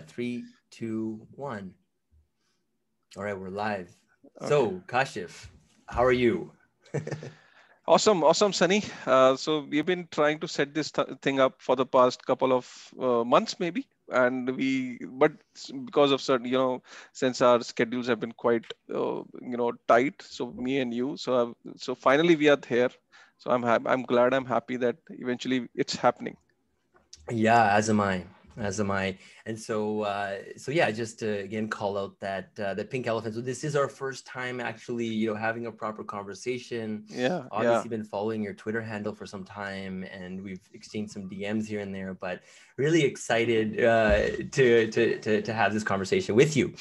3, 2, 1. All right, we're live. Okay. So Kashif, how are you? awesome, Sunny. So we've been trying to set this thing up for the past couple of months, maybe, and but because of certain, since our schedules have been quite, tight. So me and you. So finally we are there. So I'm happy that eventually it's happening. Yeah, as am I. And so yeah, just to again call out that the pink elephant. So this is our first time actually, having a proper conversation. Yeah. Obviously been following your Twitter handle for some time, and we've exchanged some DMs here and there, but really excited to have this conversation with you.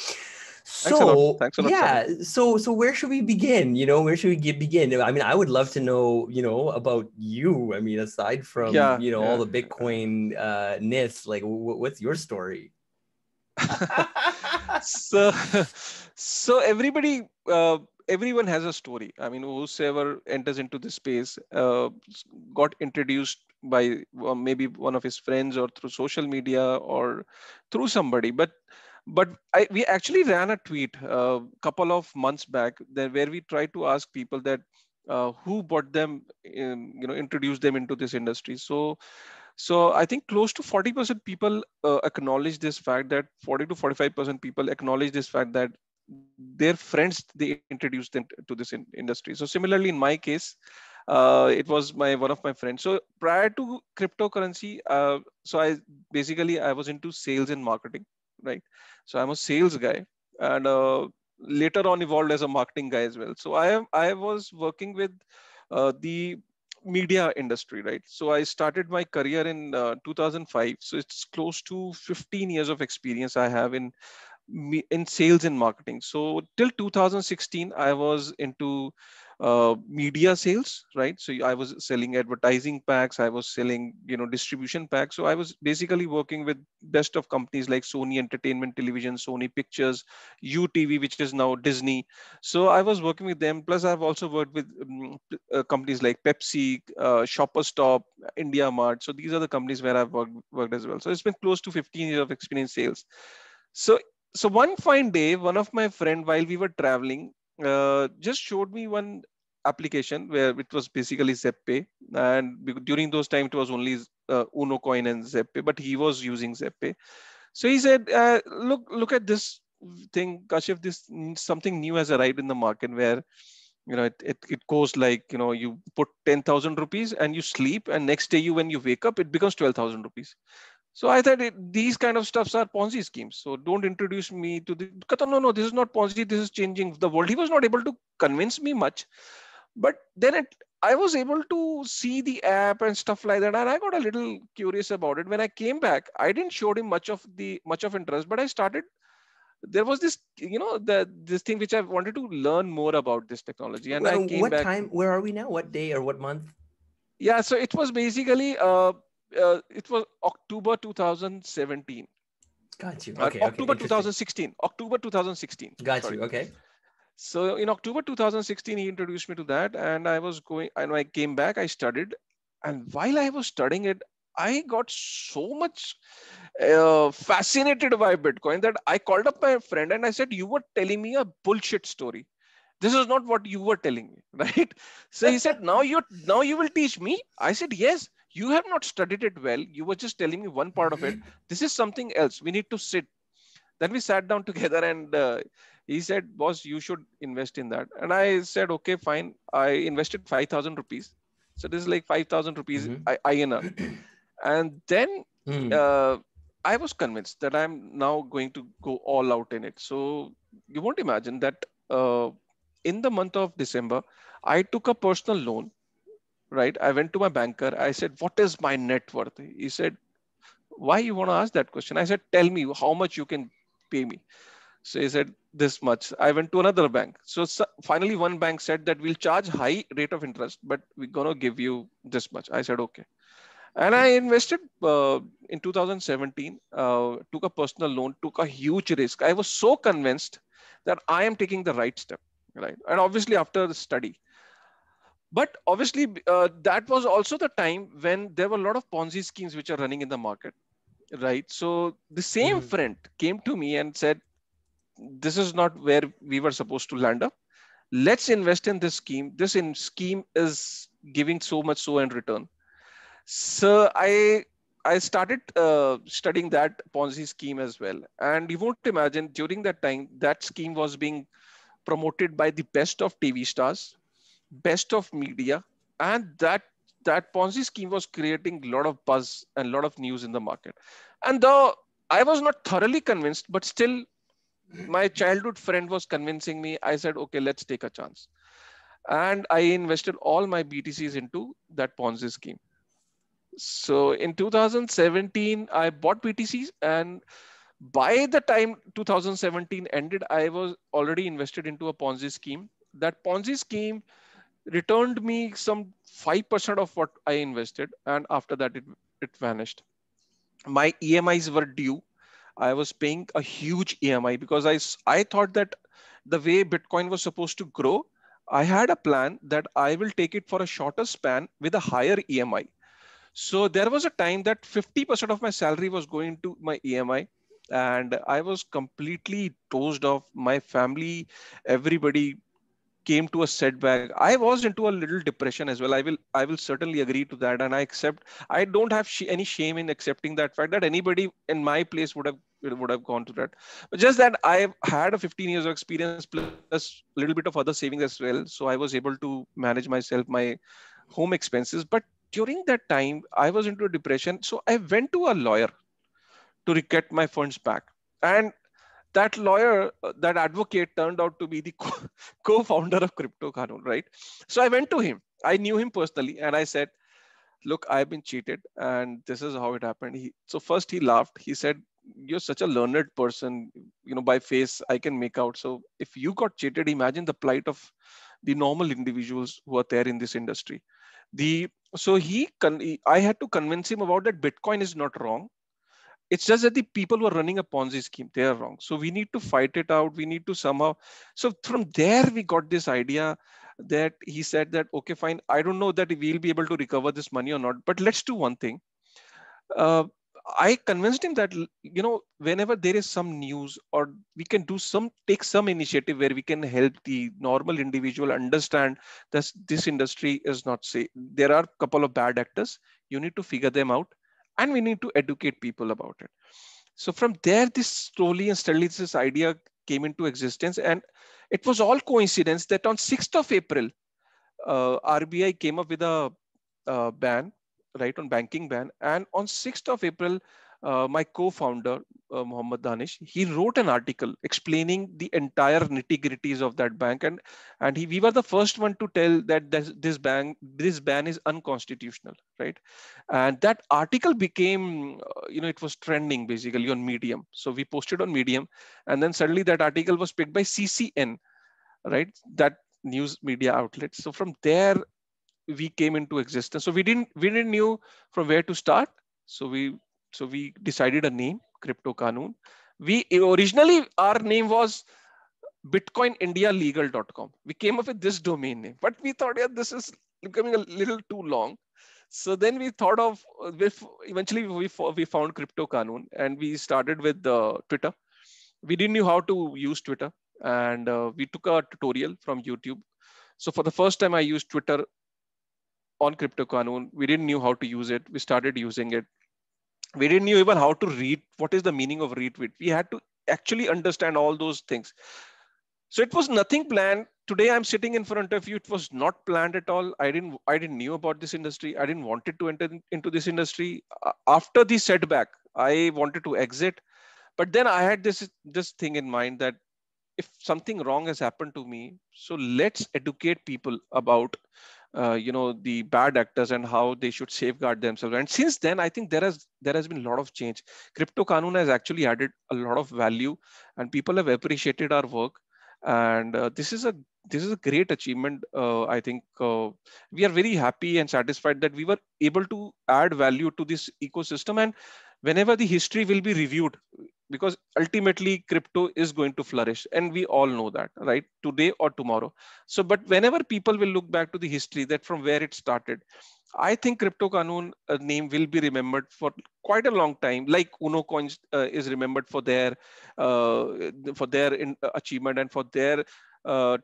So Thanks a lot. So where should we begin? Where should we begin? I mean, I would love to know, about you. I mean, aside from, all the Bitcoin ness, like what's your story? so everybody, everyone has a story. I mean, whosoever enters into this space got introduced by maybe one of his friends or through social media or through somebody. But we actually ran a tweet a couple of months back where we tried to ask people that who brought them, introduced them into this industry. So I think close to 40% people acknowledge this fact that 40 to 45% people acknowledge this fact that their friends, they introduced them to this industry. So similarly, in my case, it was one of my friends. So prior to cryptocurrency, I was into sales and marketing. Right. So I'm a sales guy and later on evolved as a marketing guy as well. So I was working with the media industry, right? So I started my career in 2005. So it's close to 15 years of experience I have in sales and marketing. So till 2016, I was into media sales, right? So I was selling advertising packs. I was selling, distribution packs. So I was basically working with best of companies like Sony Entertainment Television, Sony Pictures, UTV, which is now Disney. So I was working with them. Plus I've also worked with companies like Pepsi, Shoppers Stop, India Mart. So these are the companies where I've worked as well. So it's been close to 15 years of experience sales. So one fine day, one of my friend, while we were traveling, just showed me one application where it was basically Zebpay, and during those time it was only Unocoin and Zebpay, but he was using Zebpay. So he said, look at this thing, Kashif, this something new has arrived in the market where it goes like, you put 10,000 rupees and you sleep, and next day when you wake up it becomes 12,000 rupees. So I thought these kind of stuffs are Ponzi schemes. So don't introduce me to no, this is not Ponzi. This is changing the world. He was not able to convince me much, but then I was able to see the app and stuff like that. And I got a little curious about it. When I came back, I didn't show him much of interest, but I started, there was this, this thing which I wanted to learn more about this technology. And I came back. What time, where are we now? What day or what month? Yeah. So it was basically, it was October 2017. Got you. Okay, October 2016. October 2016. Got you. Okay. So in October 2016, he introduced me to that, and I came back. I studied, and while I was studying it, I got so much fascinated by Bitcoin that I called up my friend and I said, "You were telling me a bullshit story. This is not what you were telling me, right?" So he said, "Now you will teach me." I said, "Yes. You have not studied it well. You were just telling me one part of it. This is something else. We need to sit." Then we sat down together and he said, "Boss, you should invest in that." And I said, "Okay, fine." I invested 5,000 rupees. So this is like 5,000 rupees INR. And then I was convinced that I'm now going to go all out in it. So you won't imagine that in the month of December, I took a personal loan. Right. I went to my banker. I said, "What is my net worth?" He said, "Why you want to ask that question?" I said, "Tell me how much you can pay me." So he said, "This much." I went to another bank. So finally one bank said that we'll charge high rate of interest, but we're going to give you this much. I said, "Okay." And I invested in 2017, took a personal loan, took a huge risk. I was so convinced that I am taking the right step. Right. And obviously after the study. But obviously, that was also the time when there were a lot of Ponzi schemes which are running in the market. right? So the same friend came to me and said, this is not where we were supposed to land up. Let's invest in this scheme. This scheme is giving so much so in return. So I started studying that Ponzi scheme as well. And you won't imagine, during that time, that scheme was being promoted by the best of TV stars, best of media. And that Ponzi scheme was creating a lot of buzz and a lot of news in the market. And though I was not thoroughly convinced, but still my childhood friend was convincing me. I said, okay, let's take a chance. And I invested all my BTCs into that Ponzi scheme. So in 2017, I bought BTCs, and by the time 2017 ended, I was already invested into a Ponzi scheme. That Ponzi scheme returned me some 5% of what I invested. And after that, it vanished. My EMIs were due. I was paying a huge EMI because I thought that the way Bitcoin was supposed to grow, I had a plan that I will take it for a shorter span with a higher EMI. So there was a time that 50% of my salary was going to my EMI, and I was completely dozed off. My family, everybody came to a setback. I was into a little depression as well. I will certainly agree to that. And I accept, I don't have any shame in accepting that fact that anybody in my place would have gone to that. But just that I've had a 15 years of experience plus a little bit of other savings as well. So I was able to manage myself, my home expenses. But during that time, I was into a depression. So I went to a lawyer to get my funds back. And that lawyer, that advocate, turned out to be the co-founder of CryptoKanoon, right? So I went to him. I knew him personally. And I said, look, I've been cheated. And this is how it happened. So first he laughed. He said, you're such a learned person. You know, by face, I can make out. So if you got cheated, imagine the plight of the normal individuals who are there in this industry. I had to convince him about that Bitcoin is not wrong. It's just that the people who are running a Ponzi scheme, they are wrong. So we need to fight it out. We need to somehow. So from there, we got this idea that he said that, okay, fine. I don't know that we'll be able to recover this money or not, but let's do one thing. I convinced him that, you know, whenever there is some news or we can take some initiative where we can help the normal individual understand that this industry is not safe. There are a couple of bad actors. You need to figure them out, and we need to educate people about it. So from there, this slowly and steadily, this idea came into existence. And it was all coincidence that on 6th of April, RBI came up with a ban, right, on banking ban. And on 6th of April, my co-founder, Mohammed Danish, he wrote an article explaining the entire nitty-gritties of that bank. And we were the first one to tell that this ban is unconstitutional, right? And that article became, you know, it was trending basically on Medium. So we posted on Medium, and then suddenly that article was picked by CCN, right? That news media outlet. So from there, we came into existence. So we didn't knew from where to start. So we decided a name, CryptoKanoon. Originally our name was bitcoinindialegal.com. We came up with this domain name, but we thought, yeah, this is becoming a little too long. So then we thought of, eventually we found CryptoKanoon, and we started with Twitter. We didn't know how to use Twitter, and we took a tutorial from YouTube. So for the first time I used Twitter on CryptoKanoon. We didn't know how to use it. We started using it. We didn't know even how to read. What is the meaning of retweet? We had to actually understand all those things. So it was nothing planned. Today I'm sitting in front of you. It was not planned at all. I didn't knew about this industry. I didn't wanted to enter into this industry. After the setback, I wanted to exit. But then I had this thing in mind that if something wrong has happened to me, so let's educate people about you know, the bad actors and how they should safeguard themselves. And since then, I think there has been a lot of change. CryptoKanoon has actually added a lot of value, and people have appreciated our work. And this is a great achievement. I think we are very happy and satisfied that we were able to add value to this ecosystem. And whenever the history will be reviewed, because ultimately crypto is going to flourish, and we all know that, right? Today or tomorrow. So, but whenever people will look back to the history, that from where it started, I think CryptoKanoon name will be remembered for quite a long time, like Unocoin is remembered for their achievement and for their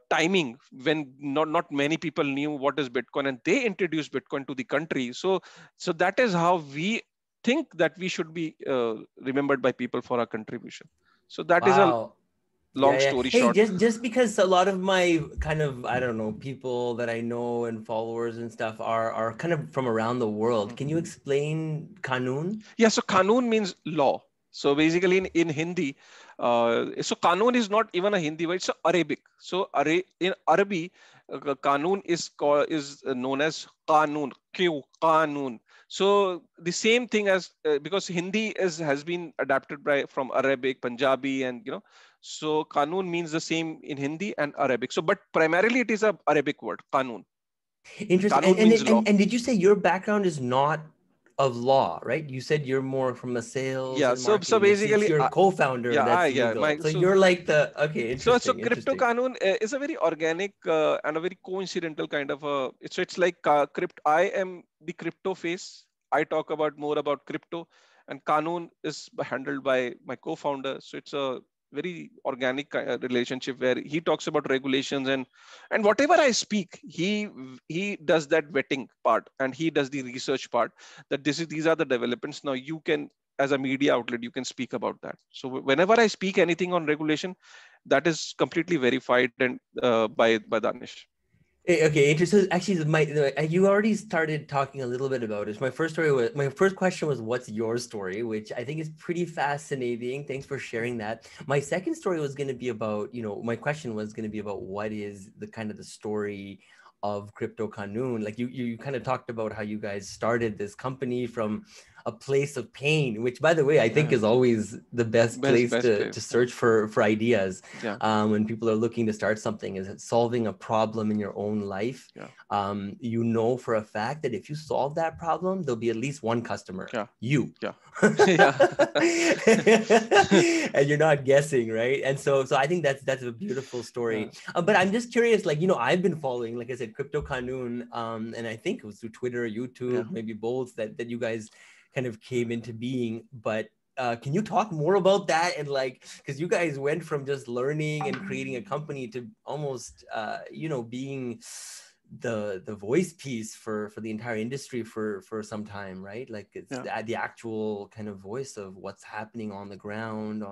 timing when not many people knew what is Bitcoin, and they introduced Bitcoin to the country. So that is how we think that we should be remembered by people for our contribution. So that is a long story short. Hey, just because a lot of my kind of, I don't know, people that I know and followers and stuff are kind of from around the world. Can you explain Kanoon? Yeah, so Kanoon means law. So basically in Hindi, so Kanoon is not even a Hindi word, it's Arabic. So in Arabic, Kanoon is known as Kanoon, Kanoon. So the same thing as, because Hindi has been adapted from Arabic, Punjabi, and so Kanoon means the same in Hindi and Arabic. So, but primarily it is an Arabic word, Kanoon. Interesting. Kanoon means law. And did you say your background is not of law, right? You said you're more from a sales. Yeah. So basically, you're a co-founder. Yeah. That's legal. So you're like the So CryptoKanoon is a very organic and a very coincidental kind of a. It's like crypto. I am the crypto face. I talk more about crypto, and Kanoon is handled by my co-founder. So it's a very organic relationship where he talks about regulations and whatever I speak, he does that vetting part and he does the research part. That these are the developments. Now you can, as a media outlet, you can speak about that. So whenever I speak anything on regulation, that is completely verified and by Danish. Okay, interesting. So actually, you already started talking a little bit about it. My first question was, what's your story? Which I think is pretty fascinating. Thanks for sharing that. My second story was going to be about, my question was going to be about what is the kind of the story of CryptoKanoon. Like you kind of talked about how you guys started this company from a place of pain, which, by the way, I think is always the best place to search for ideas. Yeah. When people are looking to start something, is it solving a problem in your own life? Yeah. For a fact that if you solve that problem, there'll be at least one customer, you. Yeah. And you're not guessing, right? And so I think that's a beautiful story. Yeah. But I'm just curious, I've been following, like I said, CryptoKanoon, and I think it was through Twitter, YouTube, maybe both, that you guys kind of came into being, but can you talk more about that? And because you guys went from just learning and creating a company to almost, being the voice piece for the entire industry for some time, right? Like it's the actual kind of voice of what's happening on the ground,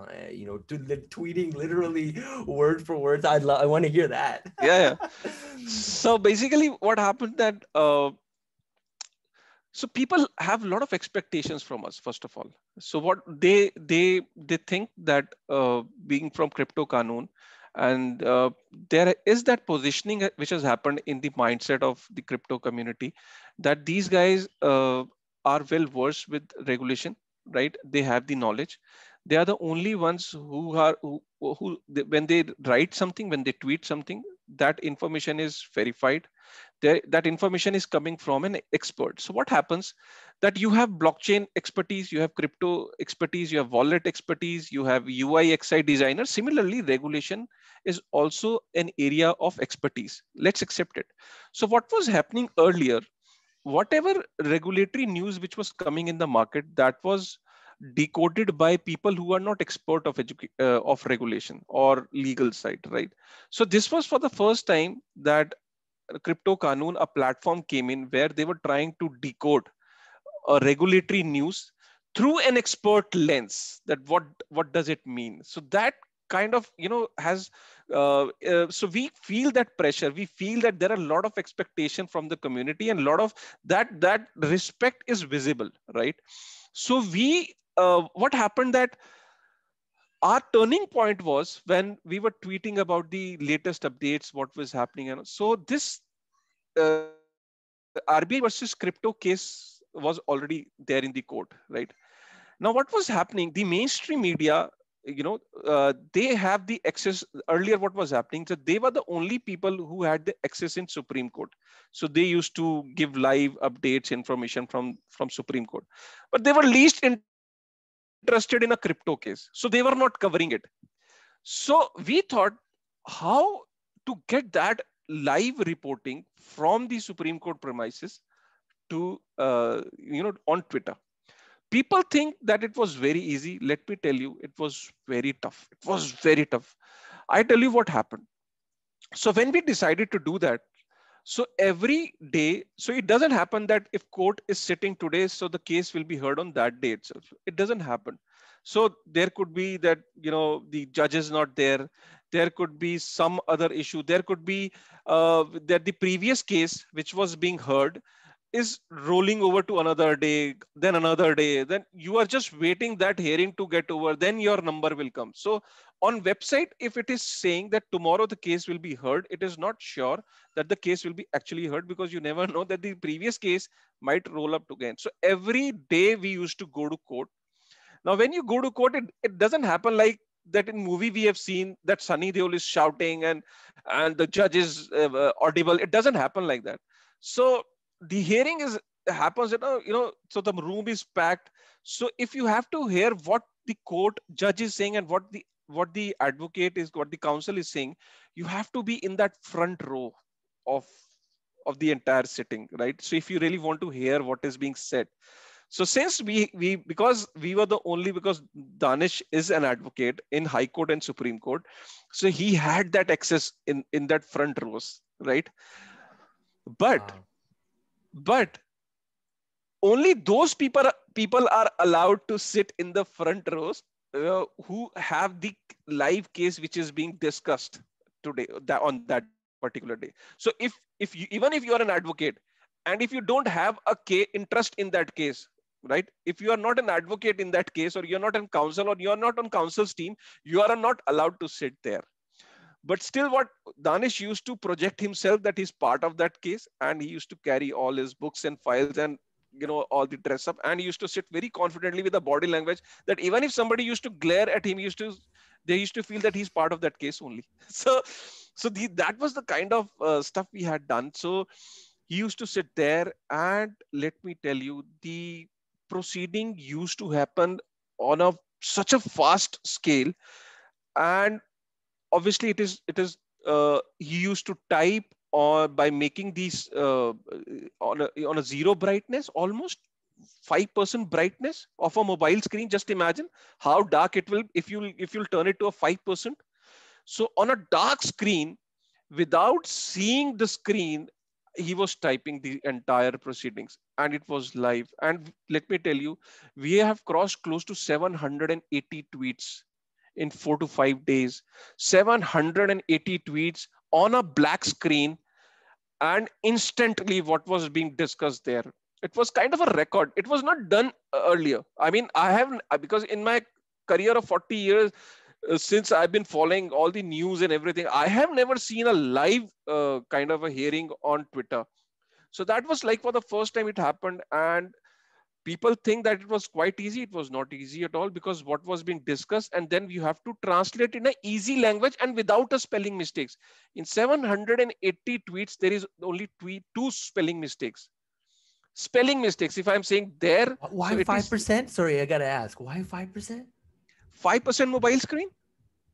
tweeting literally word for word. I want to hear that. Yeah. So basically what happened that, so people have a lot of expectations from us, first of all. So what they think that being from CryptoKanoon, and there is that positioning which has happened in the mindset of the crypto community, that these guys are well versed with regulation, right? They have the knowledge. They are the only ones who when they write something, when they tweet something, that information is verified. That information is coming from an expert. So what happens that you have blockchain expertise, you have crypto expertise, you have wallet expertise, you have UI XI designer. Similarly, regulation is also an area of expertise. Let's accept it. So what was happening earlier, whatever regulatory news which was coming in the market, that was decoded by people who are not expert of regulation or legal side, right? So this was for the first time that CryptoKanoon, a platform came in where they were trying to decode a regulatory news through an expert lens. That what does it mean? So that kind of has so we feel that pressure. We feel that there are a lot of expectation from the community, and a lot of that respect is visible, right? So what happened that our turning point was when we were tweeting about the latest updates, what was happening. And so this RBI versus crypto case was already there in the court, right? Now, what was happening, the mainstream media, they have the access. Earlier, what was happening, so they were the only people who had the access in Supreme Court. So they used to give live updates, information from Supreme Court, but they were least interested in a crypto case. So they were not covering it. So we thought how to get that live reporting from the Supreme Court premises to, on Twitter. People think that it was very easy. Let me tell you, it was very tough. It was very tough. I tell you what happened. So when we decided to do that, so every day, so it doesn't happen that if court is sitting today, so the case will be heard on that day itself. It doesn't happen. So there could be that, the judge is not there. There could be some other issue. There could be that the previous case, which was being heard, is rolling over to another day, then another day, then you are just waiting that hearing to get over, then your number will come. So on website, if it is saying that tomorrow the case will be heard, it is not sure that the case will be actually heard, because you never know that the previous case might roll up again. So every day we used to go to court. Now, when you go to court, it doesn't happen like that in movie we have seen that Sunny Deol is shouting and the judge is audible. It doesn't happen like that. So the hearing happens, so the room is packed. So if you have to hear what the court judge is saying and what the advocate is, what the counsel is saying, you have to be in that front row of the entire sitting, right? So if you really want to hear what is being said. So since because we were the only, because Danish is an advocate in High Court and Supreme Court, so he had that access in that front rows, right? But only those people are allowed to sit in the front rows who have the live case which is being discussed today, on that particular day. So even if you are an advocate and if you don't have a interest in that case, right? If you are not an advocate in that case, or you're not in counsel, or you're not on counsel's team, you are not allowed to sit there. But still, what Danish used to project himself that he's part of that case, and he used to carry all his books and files and all the dress up, and he used to sit very confidently with the body language that even if somebody used to glare at him, they used to feel that he's part of that case only. So that was the kind of stuff we had done. So he used to sit there, and let me tell you, the proceeding used to happen on such a fast scale, and obviously, it is he used to type by making these on a zero brightness, almost 5% brightness of a mobile screen. Just imagine how dark it will if you'll turn it to a 5%. So on a dark screen, without seeing the screen, he was typing the entire proceedings, and it was live. And let me tell you, we have crossed close to 780 tweets. In 4 to 5 days, 780 tweets on a black screen, and instantly what was being discussed there. It was kind of a record. It was not done earlier. I mean, I haven't, because in my career of 40 years, since I've been following all the news and everything, I have never seen a live kind of a hearing on Twitter. So that was like for the first time it happened, and people think that it was quite easy. It was not easy at all, because what was being discussed, and then you have to translate in an easy language and without a spelling mistakes. In 780 tweets, there is only two spelling mistakes. Spelling mistakes, if I'm saying there. Why 5%? Sorry, I got to ask. Why 5%? 5% mobile screen?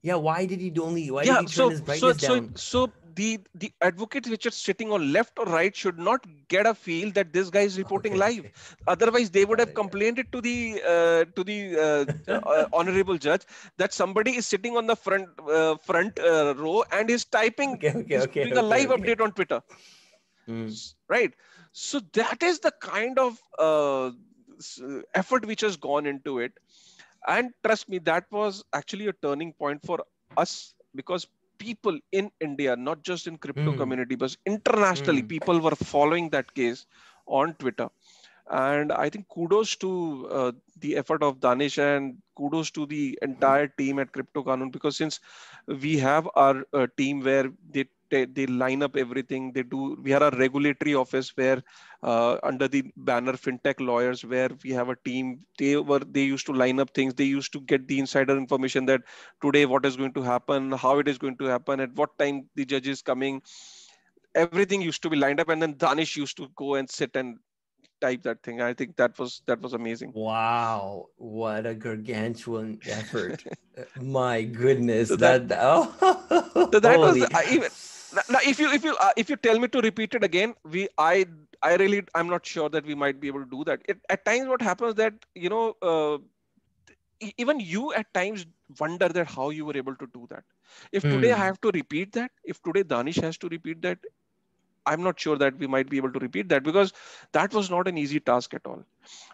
Yeah, why did he only, why did he turn his brightness down? So the advocates which are sitting on left or right should not get a feel that this guy is reporting live. Otherwise, they would have complained it to the honorable judge that somebody is sitting on the front row and is typing doing a live update on Twitter. Right. So that is the kind of effort which has gone into it. And trust me, that was actually a turning point for us, because people in India, not just in crypto community, but internationally, people were following that case on Twitter. And I think kudos to the effort of Danish, and kudos to the entire team at CryptoKanoon, because since we have our team where they line up everything they do. We have a regulatory office where under the banner FinTech Lawyers, where we have a team, they used to line up things. They used to get the insider information that today, what is going to happen, how it is going to happen, at what time the judge is coming. Everything used to be lined up. And then Danish used to go and sit and type that thing. I think that was amazing. Wow, what a gargantuan effort. My goodness. So that was, now, if you tell me to repeat it again, I'm not sure that we might be able to do that. At times, what happens that, you know, even you at times wonder that how you were able to do that. If today I have to repeat that, if today Danish has to repeat that, I'm not sure that we might be able to repeat that, because that was not an easy task at all.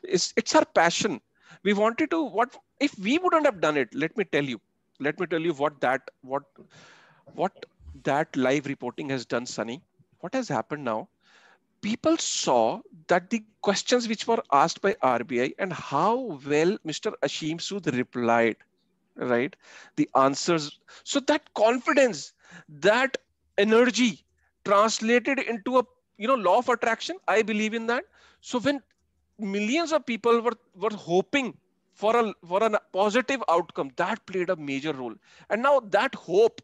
It's our passion. We wanted to, what if we wouldn't have done it? Let me tell you what that live reporting has done, Sunny. What has happened now? People saw that the questions which were asked by RBI and how well Mr. Ashim Sood replied, right? The answers. So that confidence, that energy translated into a, you know, law of attraction. I believe in that. So when millions of people were hoping for a positive outcome, that played a major role. And now that hope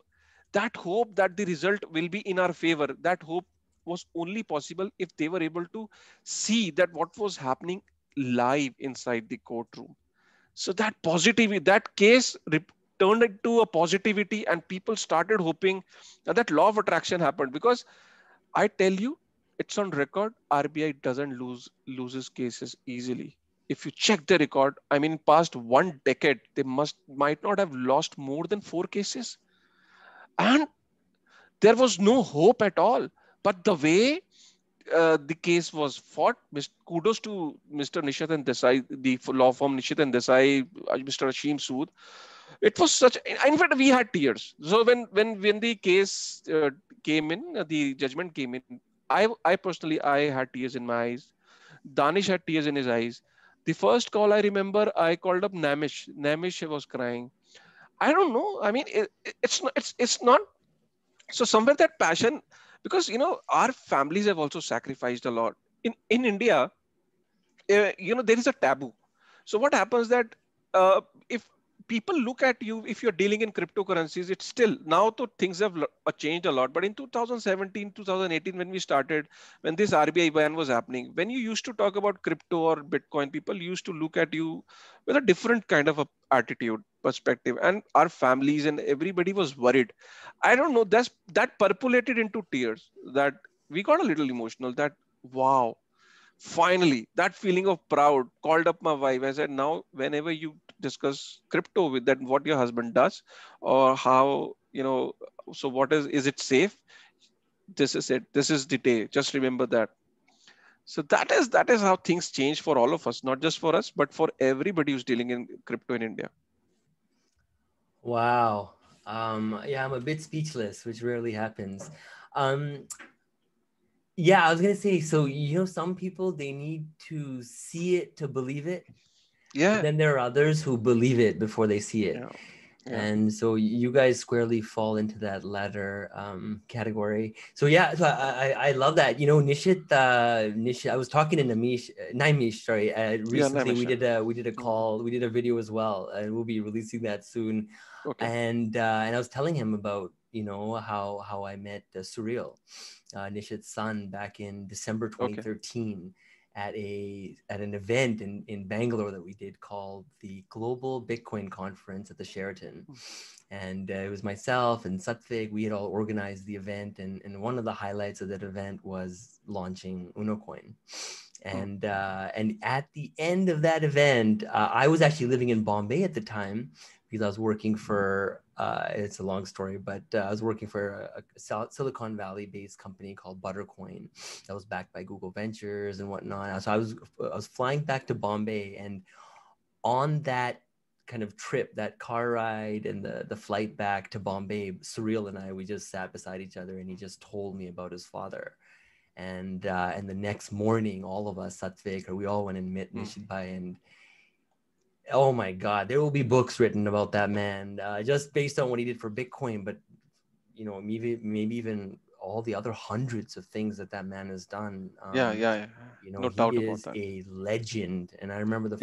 that the result will be in our favor, that hope was only possible if they were able to see that what was happening live inside the courtroom. So that positivity, that case turned into a positivity, and people started hoping. Now that law of attraction happened, because I tell you, it's on record. RBI doesn't loses cases easily. If you check the record, I mean, past one decade, they might not have lost more than 4 cases. And there was no hope at all. But the way the case was fought, kudos to Mr. Nishat and Desai, the law firm Nishat and Desai, Mr. Ashim Sood. It was such, in fact, we had tears. So when the case came in, the judgment came in, I personally, I had tears in my eyes. Danish had tears in his eyes. The first call I remember, I called up Naimish. Naimish was crying. I don't know. I mean, it's not. So somewhere that passion, because, you know, our families have also sacrificed a lot. In India, you know, there is a taboo. So what happens that if people look at you, if you're dealing in cryptocurrencies, it's still, now though things have changed a lot. But in 2017, 2018, when we started, when this RBI ban was happening, when you used to talk about crypto or Bitcoin, people used to look at you with a different kind of attitude, perspective, and our families and everybody was worried. I don't know, that percolated into tears, that we got a little emotional, that wow, finally, that feeling of proud. Called up my wife. I said, now, whenever you discuss crypto with that, what your husband does or how, you know, so what is it safe? This is it. This is the day. Just remember that. So that is how things change for all of us, not just for us, but for everybody who's dealing in crypto in India. Wow. Yeah, I'm a bit speechless, which rarely happens. Yeah, I was going to say, so, you know, some people, they need to see it to believe it. Yeah. Then there are others who believe it before they see it. Yeah. Yeah. And so you guys squarely fall into that latter category. So, yeah, so I love that. You know, Nishit, I was talking to Naimish, sorry. Recently, yeah, we did a call, we did a video as well, and we'll be releasing that soon. Okay. And I was telling him about, you know, how I met Surreal, Nishit's son, back in December 2013 at an event in Bangalore that we did called the Global Bitcoin Conference at the Sheraton. And it was myself and Satvik, we had all organized the event. And one of the highlights of that event was launching Unocoin. And at the end of that event, I was actually living in Bombay at the time, because I was working for, it's a long story, but I was working for a Silicon Valley-based company called Buttercoin that was backed by Google Ventures and whatnot. So I was flying back to Bombay, and on that kind of trip, that car ride and the flight back to Bombay, Surreal and I, we just sat beside each other, and he just told me about his father. And the next morning, all of us, Satvik, we all went and met Nishit Bhai, and oh my God, there will be books written about that man, just based on what he did for Bitcoin, but, you know, maybe even all the other hundreds of things that man has done. Yeah. You know, no doubt about that. He is a legend. And I remember the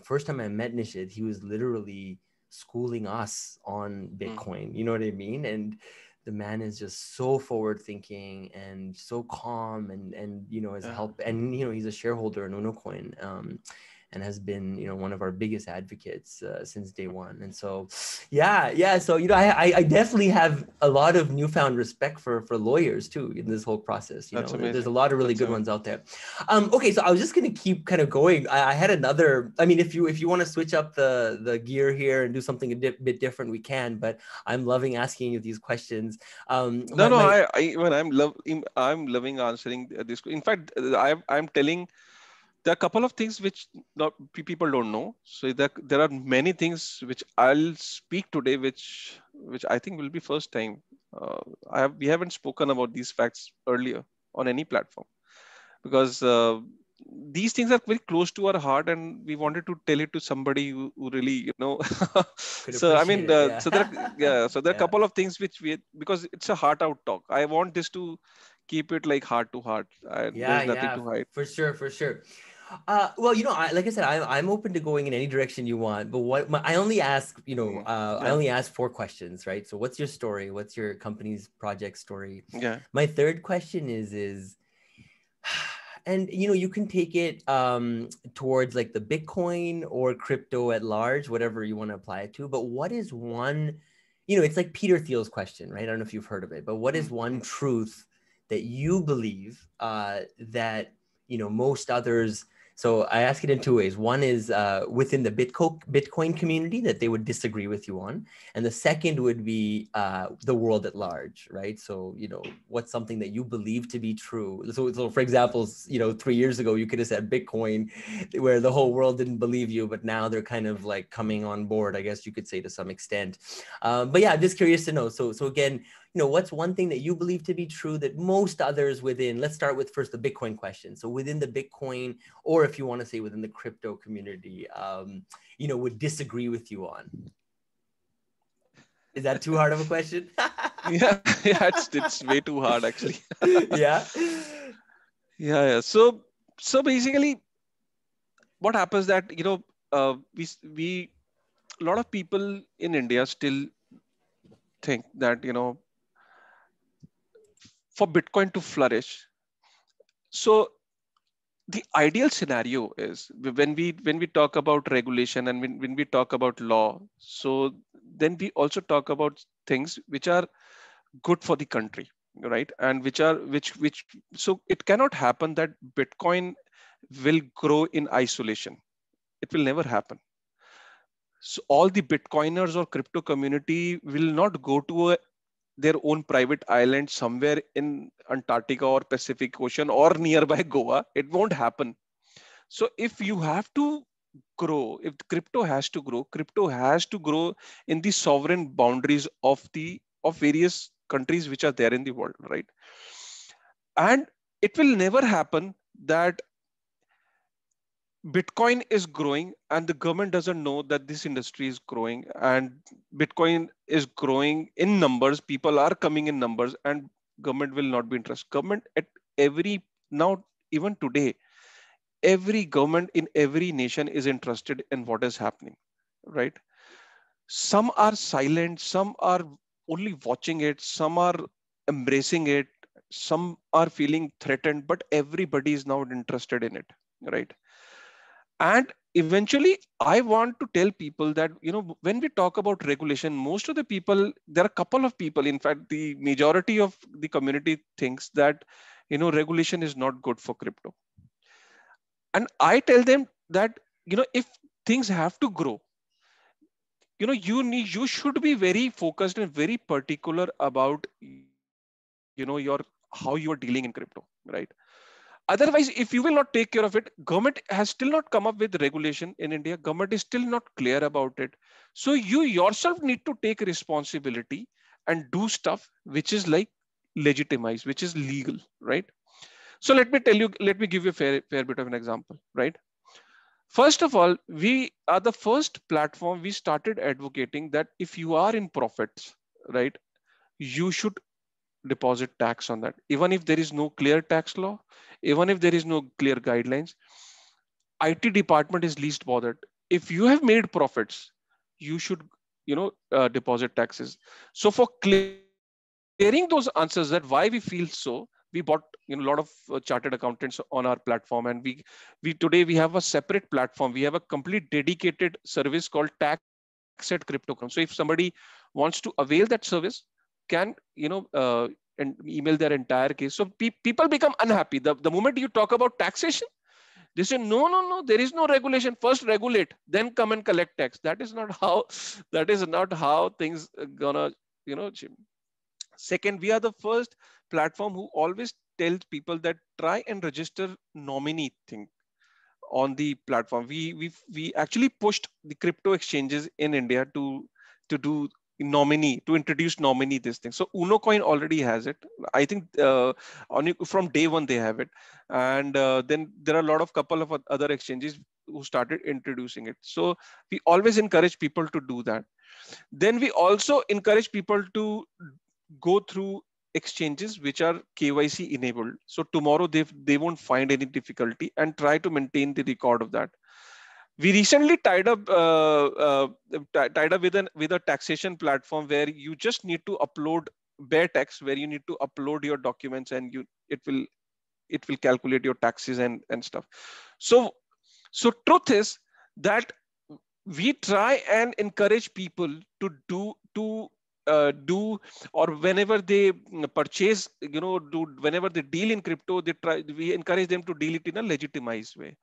first time I met Nishit, he was literally schooling us on Bitcoin. You know what I mean? And the man is just so forward thinking and so calm, and you know, his help. And, you know, he's a shareholder in Unocoin. and has been, you know, one of our biggest advocates since day one. And so, yeah. So, you know, I definitely have a lot of newfound respect for lawyers too in this whole process. You know, there's a lot of really good ones out there. Okay, so I was just gonna keep kind of going. I had another. I mean, if you want to switch up the gear here and do something a bit different, we can. But I'm loving asking you these questions. I'm loving answering this. In fact, I'm telling. There are a couple of things which people don't know. So there are many things which I'll speak today, which I think will be first time. We haven't spoken about these facts earlier on any platform, because these things are very close to our heart, and we wanted to tell it to somebody who really, you know. So I mean, so there are a couple of things which because it's a heart out talk. I want this to keep it like heart to heart. There's nothing to hide. For sure. Well, you know, like I said, I'm open to going in any direction you want, but I only ask, you know, I only ask 4 questions, right? So what's your story? What's your company's project story? Yeah. My third question is, and you know, you can take it towards like the Bitcoin or crypto at large, whatever you want to apply it to, but what is one, you know, it's like Peter Thiel's question, right? I don't know if you've heard of it, but what is one truth that you believe that, you know, most others? So I ask it in 2 ways. One is within the Bitcoin community that they would disagree with you on. And the second would be the world at large, right? So, you know, what's something that you believe to be true? So for example, you know, 3 years ago, you could have said Bitcoin, where the whole world didn't believe you, but now they're kind of like coming on board, I guess you could say, to some extent. But yeah, I'm just curious to know. So again, you know, what's one thing that you believe to be true that most others within, let's start with first the Bitcoin question. So within the Bitcoin, or if you want to say within the crypto community, you know, would disagree with you on. Is that too hard of a question? yeah, it's way too hard actually. Yeah. So basically, what happens that, you know, we a lot of people in India still think that, you know, for Bitcoin to flourish, so the ideal scenario is when we talk about regulation and when we talk about law, so then we also talk about things which are good for the country, right? And which so it cannot happen that Bitcoin will grow in isolation. It will never happen. So all the Bitcoiners or crypto community will not go to their own private island somewhere in Antarctica or Pacific Ocean or nearby Goa. It won't happen. So if you have to grow, if crypto has to grow in the sovereign boundaries of various countries which are there in the world, right? And it will never happen that Bitcoin is growing and the government doesn't know that this industry is growing and Bitcoin is growing in numbers. People are coming in numbers and government will not be interested. Government at every, now even today, every government in every nation is interested in what is happening, right? Some are silent, some are only watching it, some are embracing it, some are feeling threatened, but everybody is now interested in it, right? And eventually, I want to tell people that, you know, when we talk about regulation, most of the people, there are a couple of people, in fact, the majority of the community thinks that, you know, regulation is not good for crypto. And I tell them that, you know, if things have to grow, you know, you should be very focused and very particular about, you know, how you are dealing in crypto, right? Otherwise, if you will not take care of it, government has still not come up with regulation in India. Government is still not clear about it. So you yourself need to take responsibility and do stuff which is like legitimized, which is legal, right? So let me give you a fair bit of an example, right? First of all, we are the first platform. We started advocating that if you are in profits, right, you should deposit tax on that, even if there is no clear tax law, even if there is no clear guidelines. IT department is least bothered. If you have made profits, you should, you know, deposit taxes. So for clearing those answers that why we feel so, we bought a lot of chartered accountants on our platform, and we today we have a separate platform. We have a complete dedicated service called Tax at CryptoKanoon. So if somebody wants to avail that service, can and email their entire case. So people become unhappy the moment you talk about taxation. They say, no, there is no regulation. First regulate, then come and collect tax. That is not how things are gonna, Jim. Second, we are the first platform who always tells people that try and register nominee thing on the platform. We actually pushed the crypto exchanges in India to do nominee, to introduce nominee this thing. So Unocoin already has it. I think from day one they have it, and then there are a lot of couple of other exchanges who started introducing it. So we always encourage people to do that. Then we also encourage people to go through exchanges which are KYC enabled. So tomorrow they won't find any difficulty, and try to maintain the record of that. We recently tied up with a taxation platform where you just need to upload bare tax, where you need to upload your documents, and it will calculate your taxes and stuff. So truth is that we try and encourage people to do, or whenever they purchase, whenever they deal in crypto, we encourage them to deal it in a legitimized way.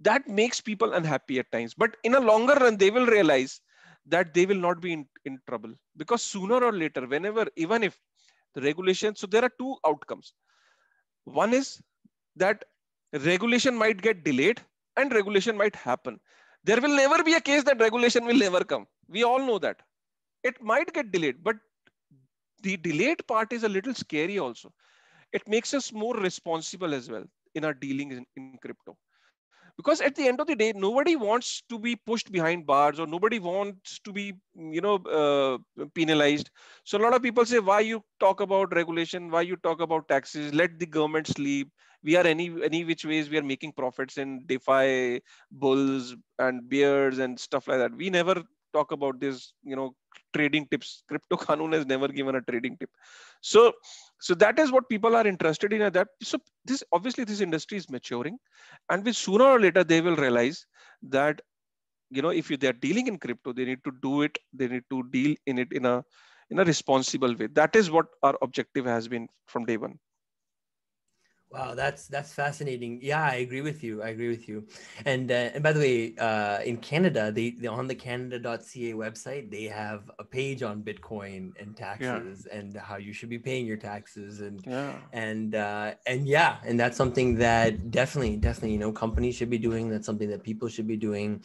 That makes people unhappy at times, but in a longer run, they will realize that they will not be in trouble, because sooner or later, even if the regulation, so there are two outcomes. One is that regulation might get delayed and regulation might happen. There will never be a case that regulation will never come. We all know that. It might get delayed, but the delayed part is a little scary also. It makes us more responsible as well in our dealings in crypto. Because at the end of the day, nobody wants to be pushed behind bars, or nobody wants to be, penalized. So a lot of people say, why you talk about regulation? Why you talk about taxes? Let the government sleep. We are any which ways we are making profits in DeFi, bulls and bears and stuff like that. We never talk about this, trading tips. CryptoKanoon has never given a trading tip. So that is what people are interested in. So this industry is maturing, and sooner or later they will realize that if they're dealing in crypto, they need to do it. They need to deal in it in a responsible way. That is what our objective has been from day one. Wow, that's fascinating. Yeah, I agree with you. And by the way, in Canada, on the Canada.ca website, they have a page on Bitcoin and taxes, and how you should be paying your taxes, and that's something that definitely companies should be doing. That's something that people should be doing.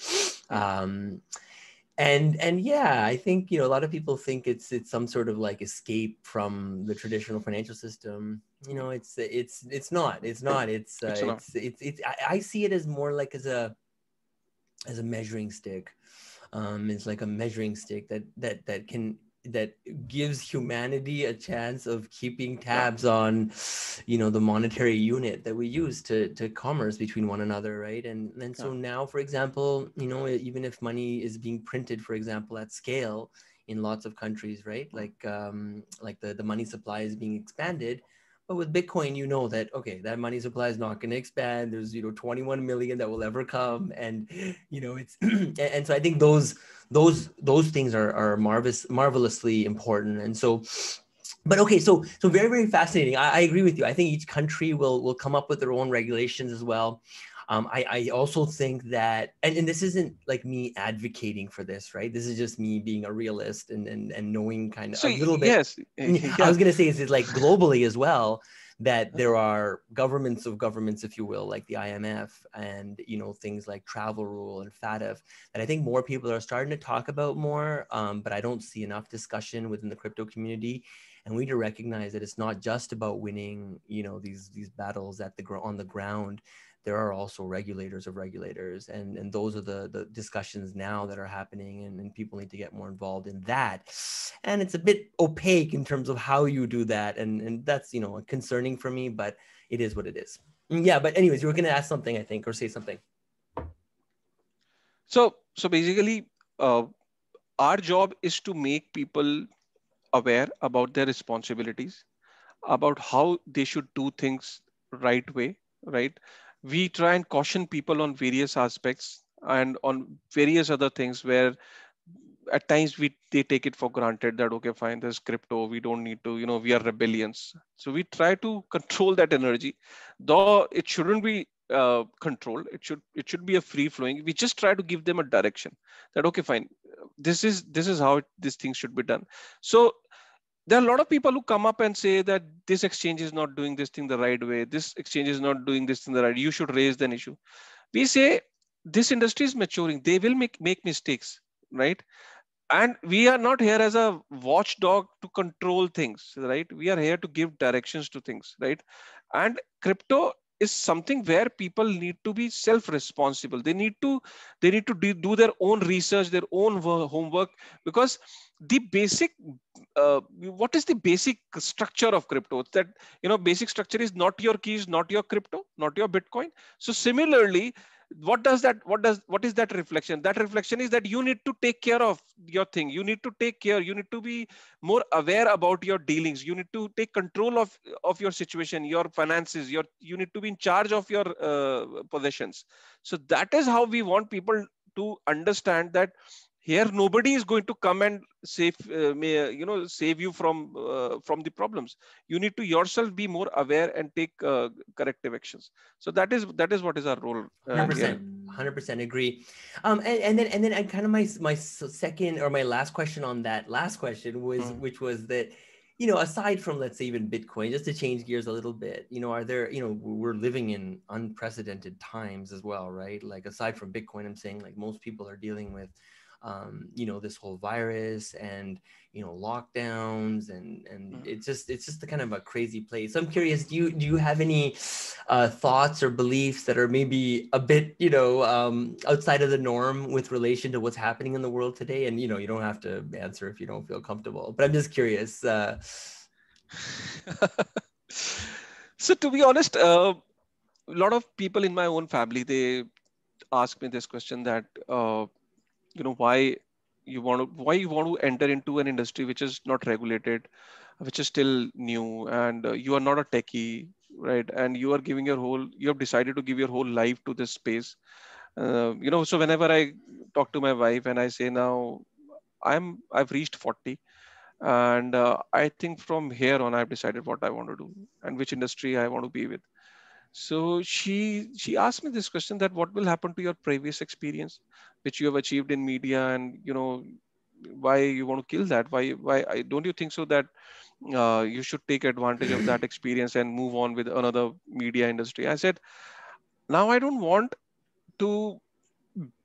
I think a lot of people think it's some sort of like escape from the traditional financial system. It's not. I see it as more like as a measuring stick. It's like a measuring stick that gives humanity a chance of keeping tabs on, the monetary unit that we use to commerce between one another, right? And so now, for example, even if money is being printed, for example, at scale in lots of countries, right? Like the money supply is being expanded. But with Bitcoin, that money supply is not going to expand. There's 21 million that will ever come, and it's and so I think those things are marvelously important. And so, but okay, so very, very fascinating. I agree with you. I think each country will come up with their own regulations as well. I also think that, and this isn't like me advocating for this, right? This is just me being a realist and knowing kind of a little bit. Yes. I was going to say is like globally as well, that there are governments of governments, if you will, like the IMF and, things like travel rule and FATF, that I think more people are starting to talk about more, but I don't see enough discussion within the crypto community. And we need to recognize that it's not just about winning, these battles on the ground. There are also regulators of regulators, and those are the discussions now that are happening, and people need to get more involved in that. And it's a bit opaque in terms of how you do that, and that's concerning for me, but it is what it is. Yeah, but anyways, you were going to ask something, I think, or say something. So basically, our job is to make people aware about their responsibilities. about how they should do things right way, right? We try and caution people on various aspects and on various other things where at times they take it for granted that, okay, fine, there's crypto, we don't need to, we are rebellions. So we try to control that energy, though it shouldn't be controlled. It should be a free flowing. We just try to give them a direction that, okay, fine, this is how this thing should be done. So there are a lot of people who come up and say that this exchange is not doing this thing the right way. This exchange is not doing this thing the right way. You should raise an issue. We say this industry is maturing. They will make mistakes, right? And we are not here as a watchdog to control things, right? We are here to give directions to things, right? And crypto is something where people need to be self-responsible. They need to do their own research, their own homework, because the basic, what is the basic structure of crypto? It's that, basic structure is not your keys, not your crypto, not your Bitcoin. So similarly, what is that reflection? That reflection is that you need to take care of your thing. You need to take care. You need to be more aware about your dealings. You need to take control of your situation, your finances, you need to be in charge of your possessions. So that is how we want people to understand that here, nobody is going to come and save you from the problems. You need to yourself be more aware and take corrective actions. So that is what is our role. 100% agree. And then I kind of my second or my last question on that last question was, which was that, aside from, let's say, even Bitcoin, just to change gears a little bit, are there, we're living in unprecedented times as well, right? Like aside from Bitcoin, I'm saying, like, most people are dealing with, this whole virus and, lockdowns and it's just a kind of a crazy place. So I'm curious, do you have any thoughts or beliefs that are maybe a bit, outside of the norm with relation to what's happening in the world today? And, you don't have to answer if you don't feel comfortable, but I'm just curious. So to be honest, a lot of people in my own family, they ask me this question that, why you want to enter into an industry which is not regulated, which is still new, and you are not a techie, right? And you are giving you have decided to give your whole life to this space. So whenever I talk to my wife and I say, now I've reached 40, and I think from here on I've decided what I want to do and which industry I want to be with. So she asked me this question that what will happen to your previous experience, which you have achieved in media, and why you want to kill that? Why don't you think so that you should take advantage of that experience and move on with another media industry? I said, now I don't want to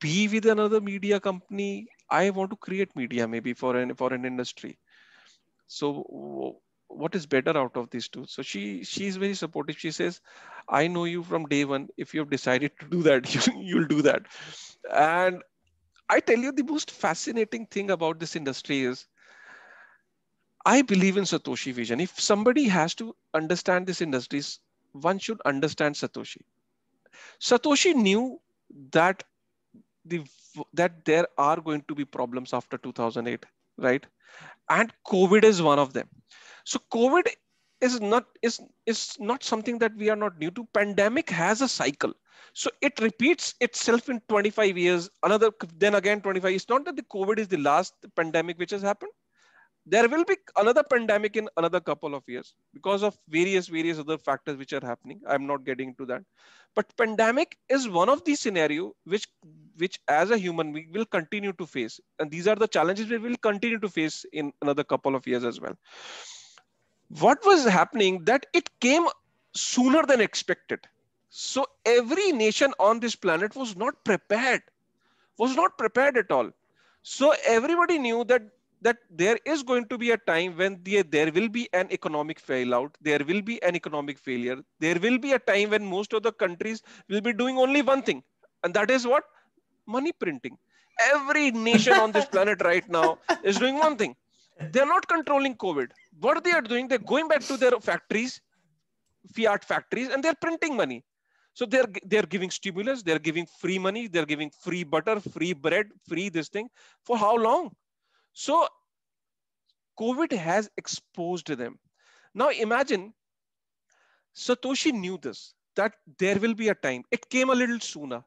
be with another media company. I want to create media maybe for an industry. So what is better out of these two? So she's very supportive. She says, I know you from day one. If you've decided to do that, you'll do that. And I tell you, the most fascinating thing about this industry is I believe in Satoshi vision. If somebody has to understand this industry, one should understand Satoshi. Satoshi knew that there are going to be problems after 2008, right? And COVID is one of them. So COVID is not something that we are not new to. Pandemic has a cycle. So it repeats itself in 25 years, then again 25. It's not that the COVID is the last pandemic which has happened. There will be another pandemic in another couple of years because of various other factors which are happening. I'm not getting into that. But pandemic is one of the scenario which as a human we will continue to face. And these are the challenges we will continue to face in another couple of years as well. What was happening that it came sooner than expected. So every nation on this planet was not prepared at all. So everybody knew that there is going to be a time when there will be an economic failout, there will be an economic failure, there will be a time when most of the countries will be doing only one thing. And that is what? Money printing. Every nation on this planet right now is doing one thing. They're not controlling COVID. What they are doing, they're going back to their factories, fiat factories, and they're printing money. So they're giving stimulus, they're giving free money, they're giving free butter, free bread, free this thing. For how long? So COVID has exposed them. Now imagine Satoshi knew this, that there will be a time. It came a little sooner.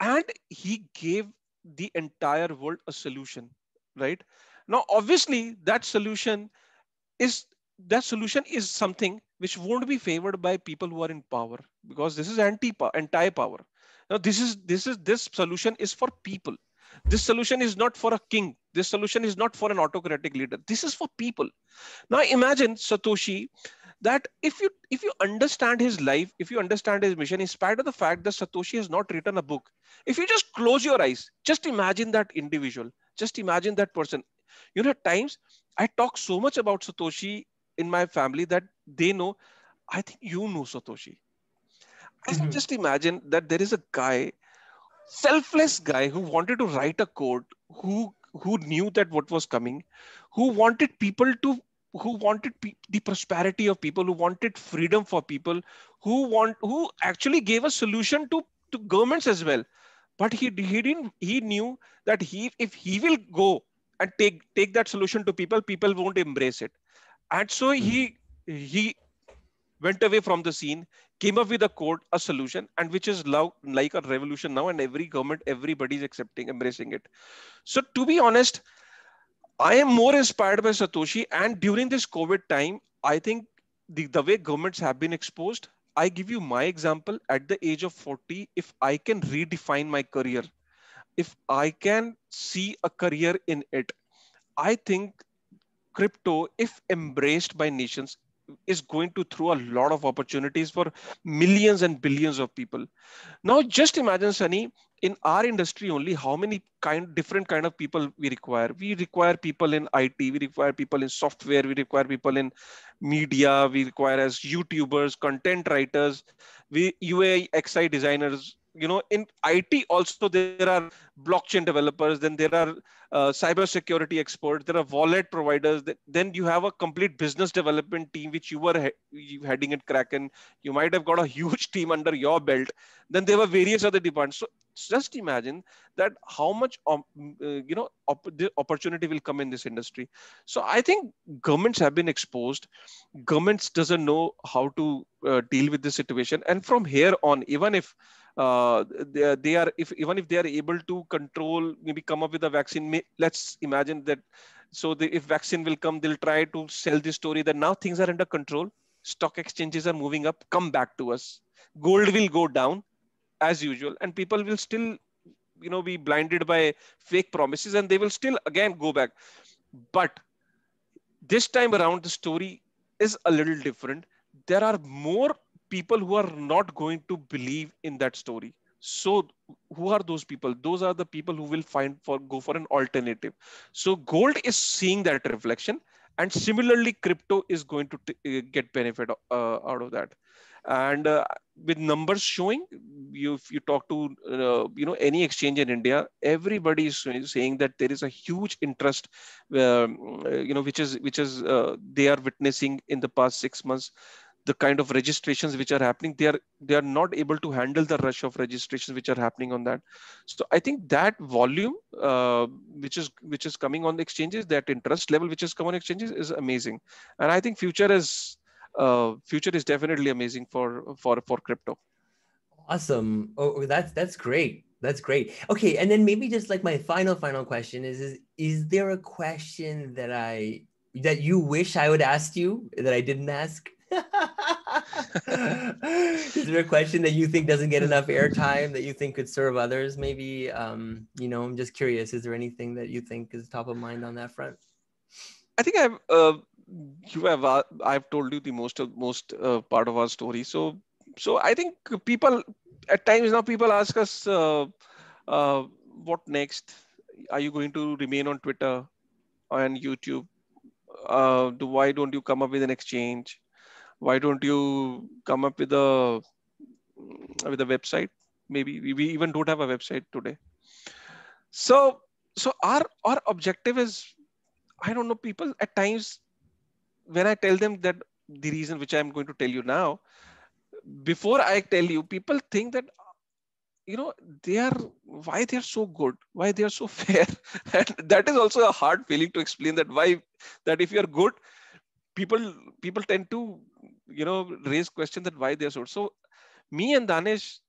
And he gave the entire world a solution, right? Now, obviously, that solution is something which won't be favored by people who are in power, because this is anti-power. Now, this solution is for people. This solution is not for a king. This solution is not for an autocratic leader. This is for people. Now, imagine Satoshi, that if you understand his life, if you understand his mission, in spite of the fact that Satoshi has not written a book, if you just close your eyes, just imagine that individual, just imagine that person. You know, at times I talk so much about Satoshi in my family that they know, I think you know Satoshi. Mm-hmm. I just imagine that there is a guy, selfless guy, who wanted to write a code, who knew that what was coming, who wanted the prosperity of people, who wanted freedom for people, who actually gave a solution to governments as well. But he knew that if he will go and take that solution to people, people won't embrace it. And so he went away from the scene, came up with a code, a solution, and which is like a revolution now, and every government, everybody's embracing it. So to be honest, I am more inspired by Satoshi, and during this COVID time, I think the way governments have been exposed, I give you my example at the age of 40, if I can redefine my career, if I can see a career in it, I think crypto, if embraced by nations, is going to throw a lot of opportunities for millions and billions of people. Now, just imagine, Sunny, in our industry only, how many different kind of people we require. We require people in IT, we require people in software, we require people in media, we require as YouTubers, content writers, UA, XI designers. You know, in IT also there are blockchain developers, then there are cybersecurity experts, there are wallet providers, then you have a complete business development team, which you were heading at Kraken. You might have got a huge team under your belt. Then there were various other departments. So just imagine that how much, the opportunity will come in this industry. So I think governments have been exposed. Governments doesn't know how to deal with this situation. And from here on, even if they are able to control, maybe come up with a vaccine, let's imagine that. So if vaccine will come, they'll try to sell this story that now things are under control. Stock exchanges are moving up, come back to us. Gold will go down as usual. And people will still, be blinded by fake promises, and they will still again go back. But this time around, the story is a little different. There are more people who are not going to believe in that story. So who are those people? Those are the people who will go for an alternative. So gold is seeing that reflection, and similarly, crypto is going to get benefit out of that. And with numbers showing, if you talk to any exchange in India, everybody is saying that there is a huge interest, which is they are witnessing in the past 6 months. The kind of registrations which are happening, they are not able to handle the rush of registrations which are happening on that. So I think that volume which is coming on the exchanges, that interest level which is coming on exchanges is amazing, and I think future is definitely amazing for crypto. Awesome! Oh, that's great. That's great. Okay, and then maybe just like my final question is there a question that you wish I would ask you that I didn't ask? Is there a question that you think doesn't get enough airtime that you think could serve others? Maybe, I'm just curious. Is there anything that you think is top of mind on that front? I think I've told you the most part of our story. So I think people at times now ask us, what next? Are you going to remain on Twitter and YouTube? Why don't you come up with an exchange? Why don't you come up with a website? Maybe we even don't have a website today. So our objective is, I don't know, people at times, when I tell them that the reason which I'm going to tell you now, before I tell you, people think that, why they're so good, why they're so fair. And that is also a hard feeling to explain, that if you're good, people tend to, raise questions that why they're sold. So me and Danish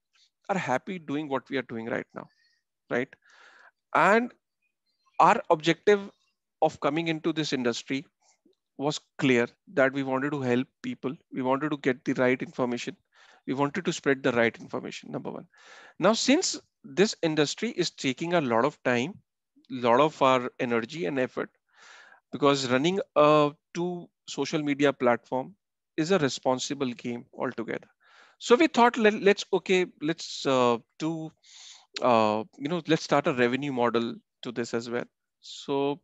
are happy doing what we are doing right now, right? And our objective of coming into this industry was clear, that we wanted to help people. We wanted to get the right information. We wanted to spread the right information, number one. Now, since this industry is taking a lot of time, a lot of our energy and effort, because running a two social media platform is a responsible game altogether. So we thought, let's start a revenue model to this as well. So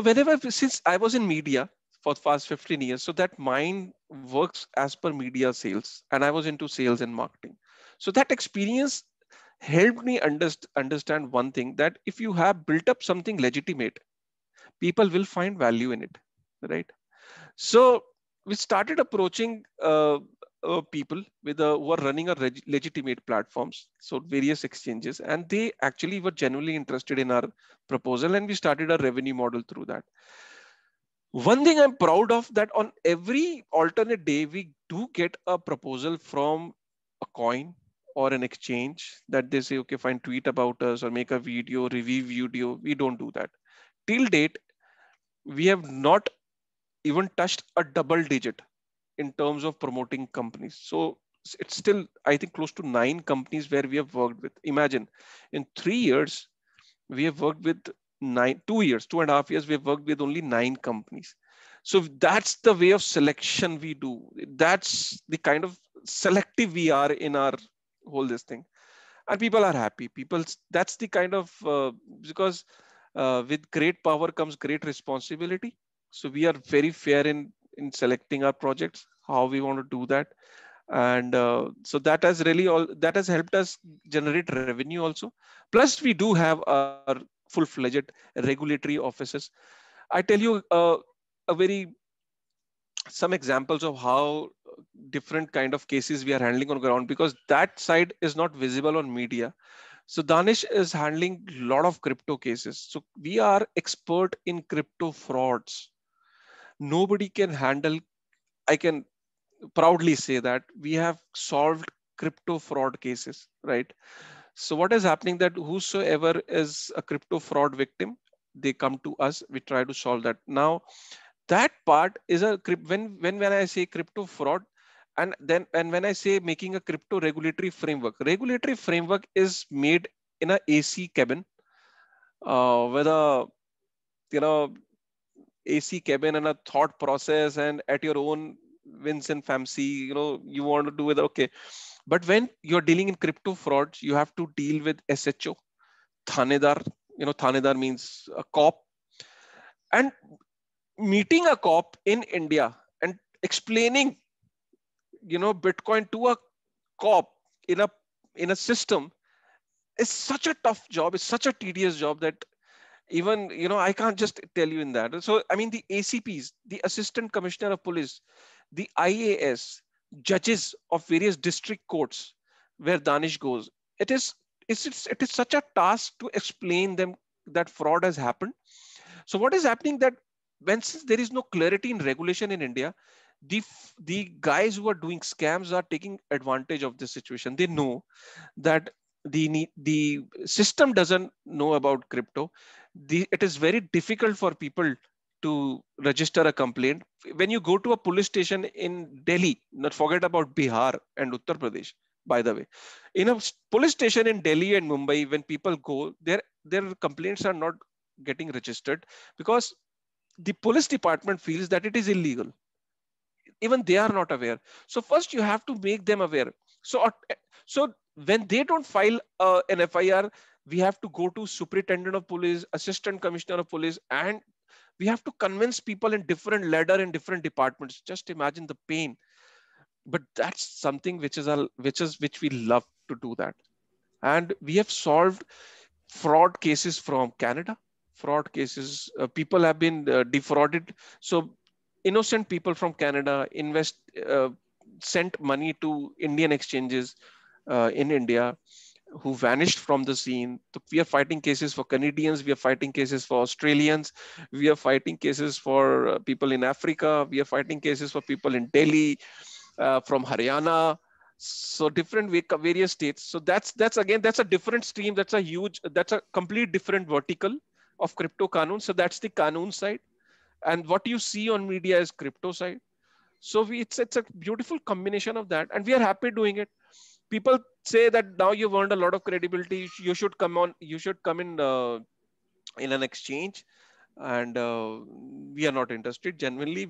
whenever, since I was in media for the past 15 years, so that mind works as per media sales, and I was into sales and marketing. So that experience helped me understand one thing, that if you have built up something legitimate, people will find value in it, right? So we started approaching people who are running a legitimate platforms, so various exchanges, and they actually were genuinely interested in our proposal, and we started a revenue model through that. One thing I'm proud of, that on every alternate day, we do get a proposal from a coin or an exchange that they say, okay, fine, tweet about us or make a video, review video. We don't do that. Till date, we have not even touched a double digit in terms of promoting companies. So it's still, I think, close to 9 companies where we have worked with. Imagine, in 3 years, we have worked with 2.5 years, we've worked with only 9 companies. So that's the way of selection we do. That's the kind of selective we are in our whole this thing. And people are happy. People, that's the kind of, because with great power comes great responsibility. So we are very fair in selecting our projects, how we want to do that. And so that has really that has helped us generate revenue also. Plus we do have our full-fledged regulatory offices. I tell you some examples of how different kind of cases we are handling on ground, because that side is not visible on media. So Danish is handling a lot of crypto cases. So we are expert in crypto frauds. Nobody can handle, I can proudly say that we have solved crypto fraud cases, right? So what is happening, that whosoever is a crypto fraud victim, they come to us, we try to solve that. Now, that part is a, when I say crypto fraud, and when I say making a crypto regulatory framework is made in an AC cabin, AC cabin and a thought process and at your own whims and fancy, you want to do with, okay. But when you're dealing in crypto frauds, you have to deal with SHO, Thanedar, Thanedar means a cop. And meeting a cop in India and explaining, Bitcoin to a cop in a system is such a tough job. It's such a tedious job that even, I can't just tell you in that. So, I mean, the ACPs, the Assistant Commissioner of Police, the IAS, judges of various district courts where Danish goes, it is such a task to explain them that fraud has happened. So what is happening, that since there is no clarity in regulation in India, the guys who are doing scams are taking advantage of this situation. They know that the system doesn't know about crypto. It is very difficult for people to register a complaint. When you go to a police station in Delhi, not forget about Bihar and Uttar Pradesh, by the way. In a police station in Delhi and Mumbai, when people go, their complaints are not getting registered because the police department feels that it is illegal. Even they are not aware. So first you have to make them aware. So when they don't file an FIR, we have to go to Superintendent of Police, Assistant Commissioner of Police, and we have to convince people in different ladder in different departments. Just imagine the pain. But that's something which we love to do that. And we have solved fraud cases from Canada, fraud cases. People have been defrauded. So innocent people from Canada sent money to Indian exchanges in India. who vanished from the scene. We are fighting cases for Canadians. We are fighting cases for Australians. We are fighting cases for people in Africa. We are fighting cases for people in Delhi, from Haryana. So different various states. So that's again a different stream. That's a huge, that's a complete different vertical of CryptoKanoon. So that's the Kanoon side. And what you see on media is crypto side. So it's a beautiful combination of that. And we are happy doing it. People say that now you've earned a lot of credibility. You should come on. You should come in an exchange, and we are not interested. Genuinely,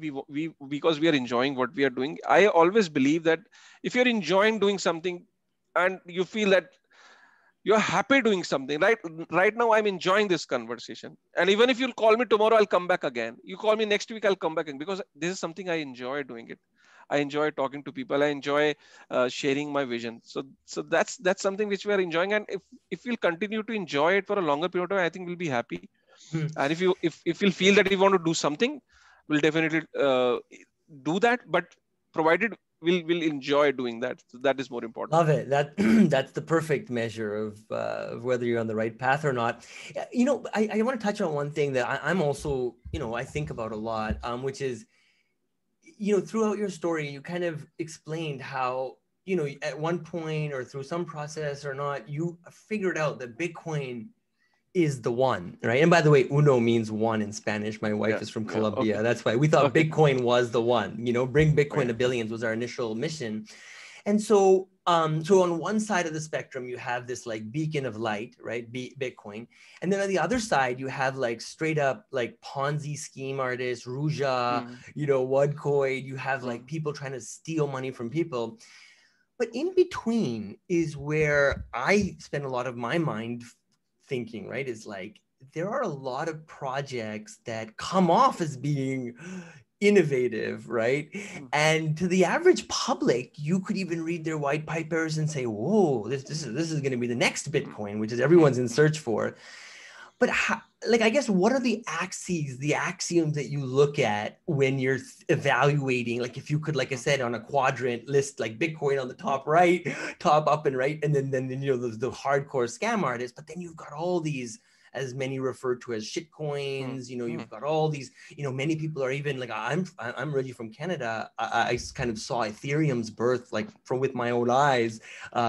because we are enjoying what we are doing. I always believe that if you're enjoying doing something, and you feel that you're happy doing something, right now I'm enjoying this conversation. And even if you'll call me tomorrow, I'll come back again. You call me next week, I'll come back again, because this is something I enjoy doing it. I enjoy talking to people. I enjoy sharing my vision. So that's something which we are enjoying. And if we'll continue to enjoy it for a longer period of time, I think we'll be happy. And if we'll feel that we want to do something, we'll definitely do that. But provided we'll enjoy doing that. So that is more important. Love it. That's the perfect measure of whether you're on the right path or not. You know, I want to touch on one thing that I'm also, you know, I think about a lot, which is, you know, throughout your story, you kind of explained how, you know, at one point or through some process or not, you figured out that Bitcoin is the one, right? And by the way, uno means one in Spanish. My wife is from Colombia. Okay. That's why we thought Bitcoin was the one, you know, bring Bitcoin to billions was our initial mission. And so, so on one side of the spectrum, you have this like beacon of light, right? Bitcoin. And then on the other side, you have like straight up like Ponzi scheme artists, Ruja, you know, Wodcoin. You have like people trying to steal money from people. But in between is where I spend a lot of my mind thinking, right? Is like, there are a lot of projects that come off as being innovative, right? And to the average public, you could even read their white papers and say, whoa, this is going to be the next Bitcoin, which is everyone's in search for. But how, like, I guess, what are the axes, the axioms that you look at when you're evaluating, like if you could, like I said, on a quadrant list, like Bitcoin on the top right, top up and right. And then you know, the hardcore scam artists, but then you've got all these, as many referred to as shit coins, you know, you've got all these, you know, many people are even like, I'm really from Canada. I kind of saw Ethereum's birth, like from with my own eyes,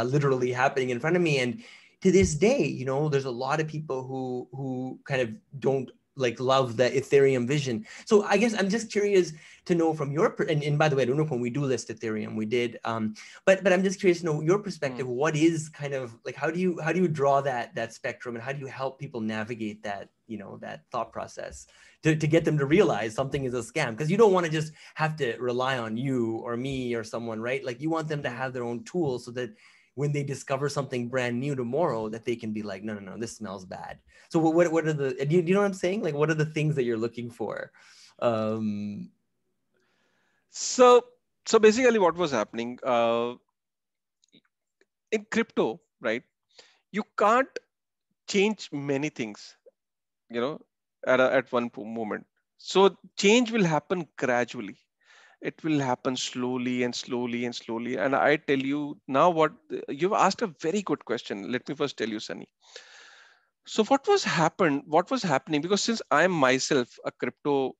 literally happening in front of me. And to this day, you know, there's a lot of people who kind of don't like love the Ethereum vision. So I guess I'm just curious to know from your, and by the way, at Unocoin, we do list Ethereum, we did, but I'm just curious to know your perspective. What is kind of like, how do you draw that spectrum, and how do you help people navigate that, you know, that thought process to get them to realize something is a scam? Because you don't want to just have to rely on you or me or someone, right? Like you want them to have their own tools so that when they discover something brand new tomorrow, that they can be like, no, this smells bad. So what are the, you know what I'm saying? Like, what are the things that you're looking for? So basically what was happening in crypto, right? You can't change many things, you know, at one moment. So change will happen gradually. It will happen slowly and slowly and slowly. And I tell you now what, you've asked a very good question. Let me first tell you, Sunny. So what was happening, because since I'm myself a crypto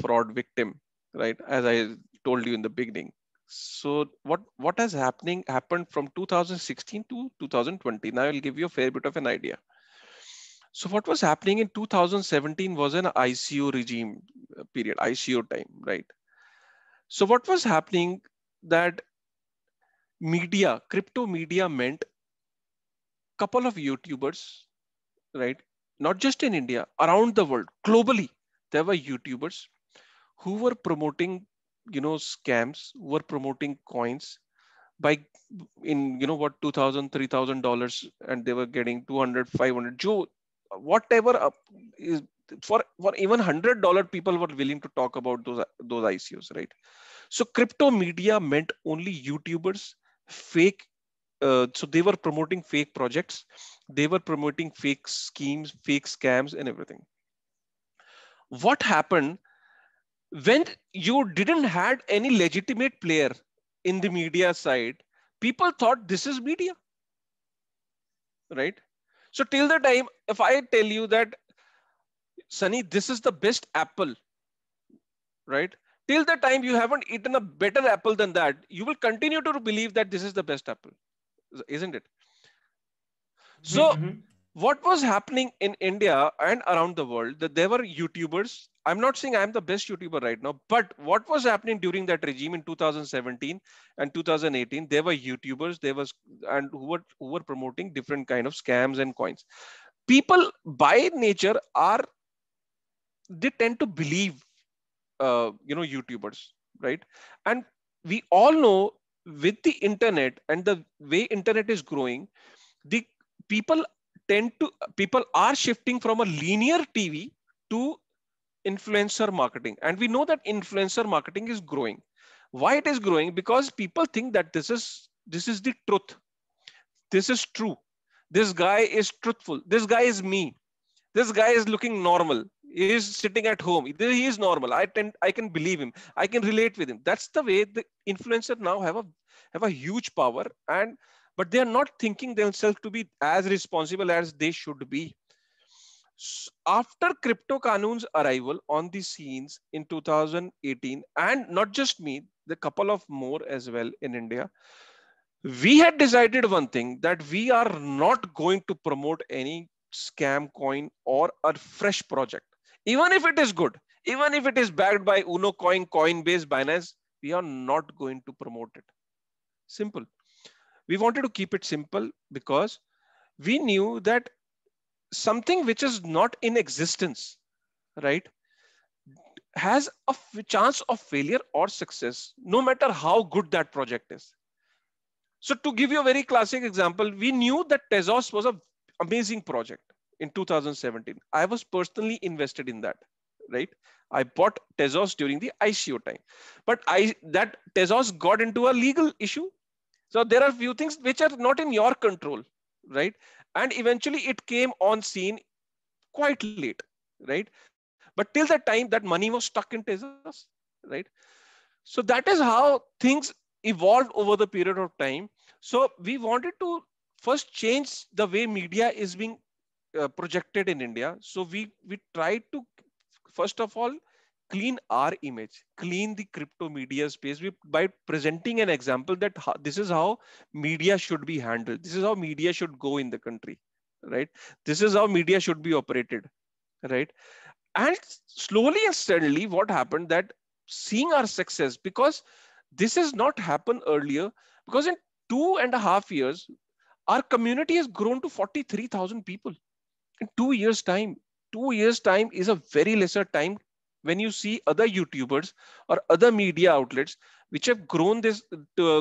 fraud victim, right? As I told you in the beginning. So what has happened from 2016 to 2020. Now I'll give you a fair bit of an idea. So what was happening in 2017 was an ICO regime period, ICO time, right? So what was happening that media, crypto media meant a couple of YouTubers, right? Not just in India, around the world, globally, there were YouTubers who were promoting, you know, scams, were promoting coins in, you know, what, $2,000, $3,000, and they were getting 200, 500, Joe, whatever is, for even $100 people were willing to talk about those ICOs, right? So crypto media meant only YouTubers, fake. So they were promoting fake projects. They were promoting fake schemes, fake scams and everything. What happened when you didn't had any legitimate player in the media side, people thought this is media. right? So till the time, if I tell you that, Sunny, this is the best apple, right? Till the time you haven't eaten a better apple than that, you will continue to believe that this is the best apple, isn't it? So what was happening in India and around the world, that there were YouTubers. I'm not saying I'm the best YouTuber right now, but what was happening during that regime in 2017 and 2018, there were YouTubers, there was, and who were promoting different kind of scams and coins. People by nature are, they tend to believe, YouTubers, right? And we all know with the internet and the way internet is growing, the people are shifting from a linear TV to influencer marketing. And we know that influencer marketing is growing. Why it is growing? Because people think that this is the truth. This is true. This guy is truthful. This guy is me. This guy is looking normal. He is sitting at home. He is normal. I can believe him. I can relate with him. That's the way the influencers now have a huge power, but they are not thinking themselves to be as responsible as they should be. After CryptoKanoon's arrival on the scenes in 2018, and not just me, the couple of more as well in India, we had decided one thing, that we are not going to promote any scam coin or a fresh project. Even if it is good, even if it is backed by Unocoin, Coinbase, Binance, we are not going to promote it. Simple. We wanted to keep it simple because we knew that something which is not in existence, right, has a chance of failure or success, no matter how good that project is. So to give you a very classic example, we knew that Tezos was an amazing project in 2017. I was personally invested in that, right? I bought Tezos during the ICO time, but that Tezos got into a legal issue. So there are few things which are not in your control, right? And eventually it came on scene quite late, right? But till that time that money was stuck in Tezos, right? So that is how things evolved over the period of time. So we wanted to first change the way media is being projected in India. So we tried to, first of all, clean our image, clean the crypto media space by presenting an example that this is how media should be handled. This is how media should go in the country, right? This is how media should be operated, right? And slowly and steadily, what happened that seeing our success, because this has not happened earlier, because in 2.5 years, our community has grown to 43,000 people in 2 years' time. 2 years' time is a very lesser time when you see other YouTubers or other media outlets which have grown this,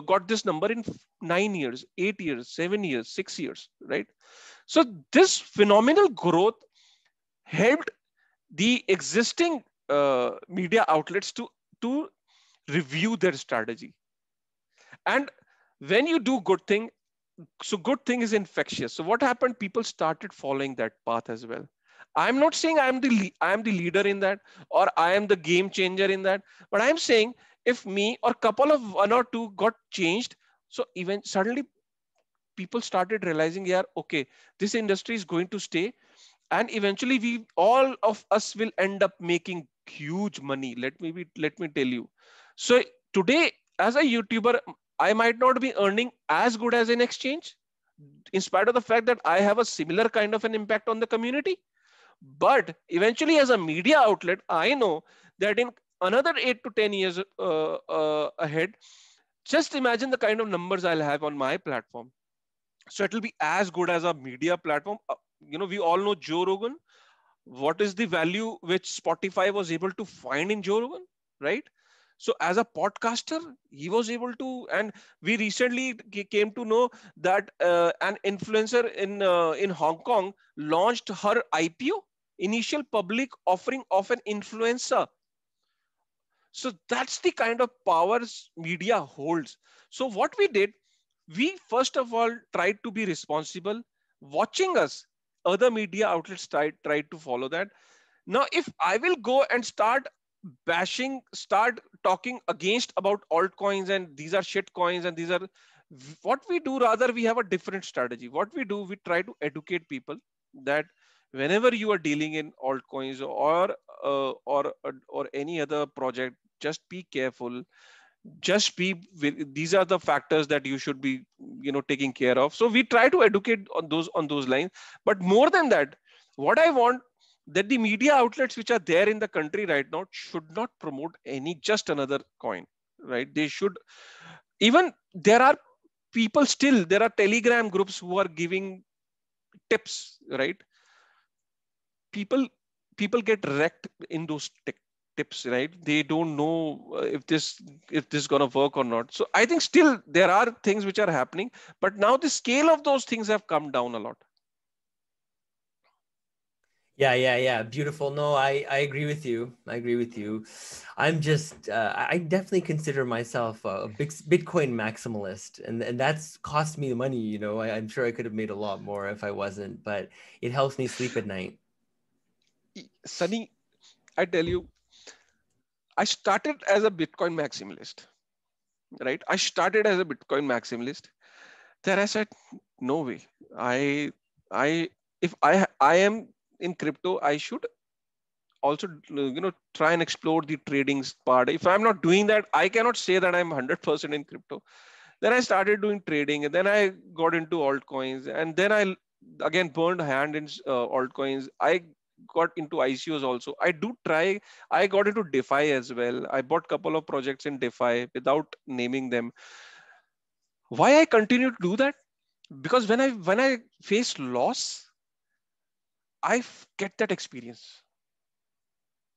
got this number in 9 years, 8 years, 7 years, 6 years, right? So this phenomenal growth helped the existing media outlets to review their strategy. And when you do good thing, so good thing is infectious. So what happened? People started following that path as well. I'm not saying I am the leader in that, or I am the game changer in that, but I'm saying if me or couple of one or two got changed, so even suddenly people started realizing, yeah, okay, this industry is going to stay, and eventually we all of us will end up making huge money. Let me tell you. So today, as a YouTuber, I might not be earning as good as an exchange, in spite of the fact that I have a similar kind of an impact on the community. But eventually as a media outlet, I know that in another 8 to 10 years ahead, just imagine the kind of numbers I'll have on my platform. So it will be as good as a media platform. We all know Joe Rogan. What is the value which Spotify was able to find in Joe Rogan, right? So as a podcaster, he was able to, and we recently came to know that an influencer in Hong Kong launched her IPO, initial public offering of an influencer. So that's the kind of powers media holds. So what we did, we first of all tried to be responsible. Watching us, other media outlets tried to follow that. Now, if I will go and start talking against about altcoins and these are shit coins and these are what we do, rather we have a different strategy. What we do, we try to educate people that whenever you are dealing in altcoins or any other project, just be careful. Just be, these are the factors that you should be, you know, taking care of. So we try to educate on those lines. But more than that, what I want that the media outlets which are there in the country right now should not promote any, just another coin, right? They should, even there are people still, there are Telegram groups who are giving tips, right? People get wrecked in those tips, right? They don't know if this is going to work or not. So I think still there are things which are happening, but now the scale of those things have come down a lot. Yeah. Beautiful. No, I agree with you. I'm just, I definitely consider myself a Bitcoin maximalist, and that's cost me the money. You know, I'm sure I could have made a lot more if I wasn't, but it helps me sleep at night. Sunny, I tell you, I started as a Bitcoin maximalist, right? Then I said, no way. If I am in crypto, I should also, you know, try and explore the trading part. If I'm not doing that, I cannot say that I'm 100% in crypto. Then I started doing trading, and then I got into altcoins, and then I again burned hand in altcoins. I got into ICOs also. I got into DeFi as well. I bought a couple of projects in DeFi without naming them. Why I continue to do that? Because when I face loss, I get that experience,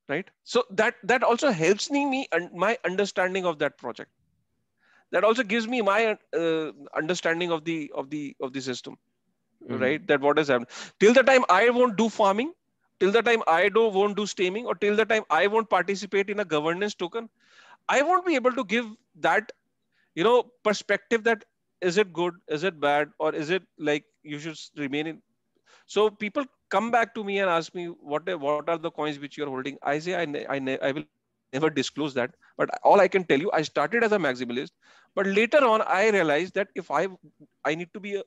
right? So that also helps me and my understanding of that project. That also gives me my understanding of the system, right? That what has happened. Till the time I won't do farming, till the time I won't do stemming, or till the time I won't participate in a governance token, I won't be able to give that, you know, perspective that is it good, is it bad, or is it like you should remain in. So people come back to me and ask me, what are the coins which you're holding? I say, I will never disclose that. But all I can tell you, I started as a maximalist. But later on, I realized that if I need to be,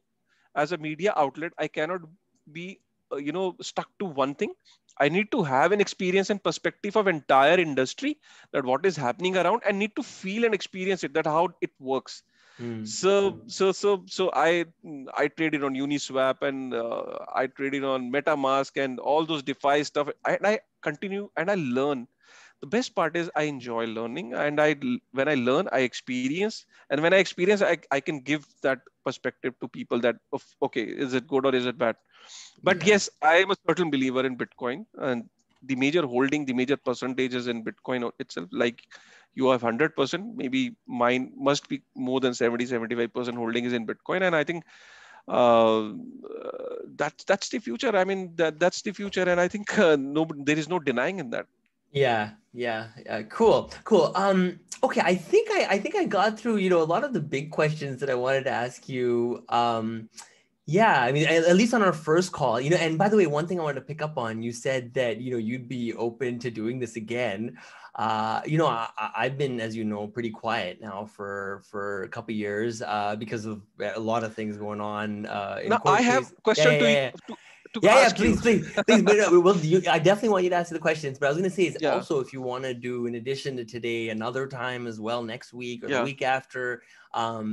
as a media outlet, I cannot be, you know, stuck to one thing. I need to have an experience and perspective of entire industry, that what is happening around, and need to feel and experience it, that how it works. So I traded on Uniswap, and I traded on MetaMask and all those DeFi stuff. And I continue and I learn. The best part is I enjoy learning, and when I learn, I experience. And when I experience, I can give that perspective to people that, okay, is it good or is it bad? But yes, I am a certain believer in Bitcoin, and the major holding, the major percentages in Bitcoin itself, like you have 100%, maybe mine must be more than 70-75% holding is in Bitcoin. And I think that's the future. I mean, that's the future. And I think there is no denying in that. Yeah. Cool. Okay. I think I got through, you know, a lot of the big questions that I wanted to ask you. Yeah, I mean, at least on our first call, you know. And by the way, one thing I wanted to pick up on, you said that, you know, you'd be open to doing this again. You know, I've been, as you know, pretty quiet now for a couple of years because of a lot of things going on. Now, I have a question to ask you. Please. I definitely want you to answer the questions, but I was going to say is also, if you want to do, in addition to today, another time as well, next week or the week after,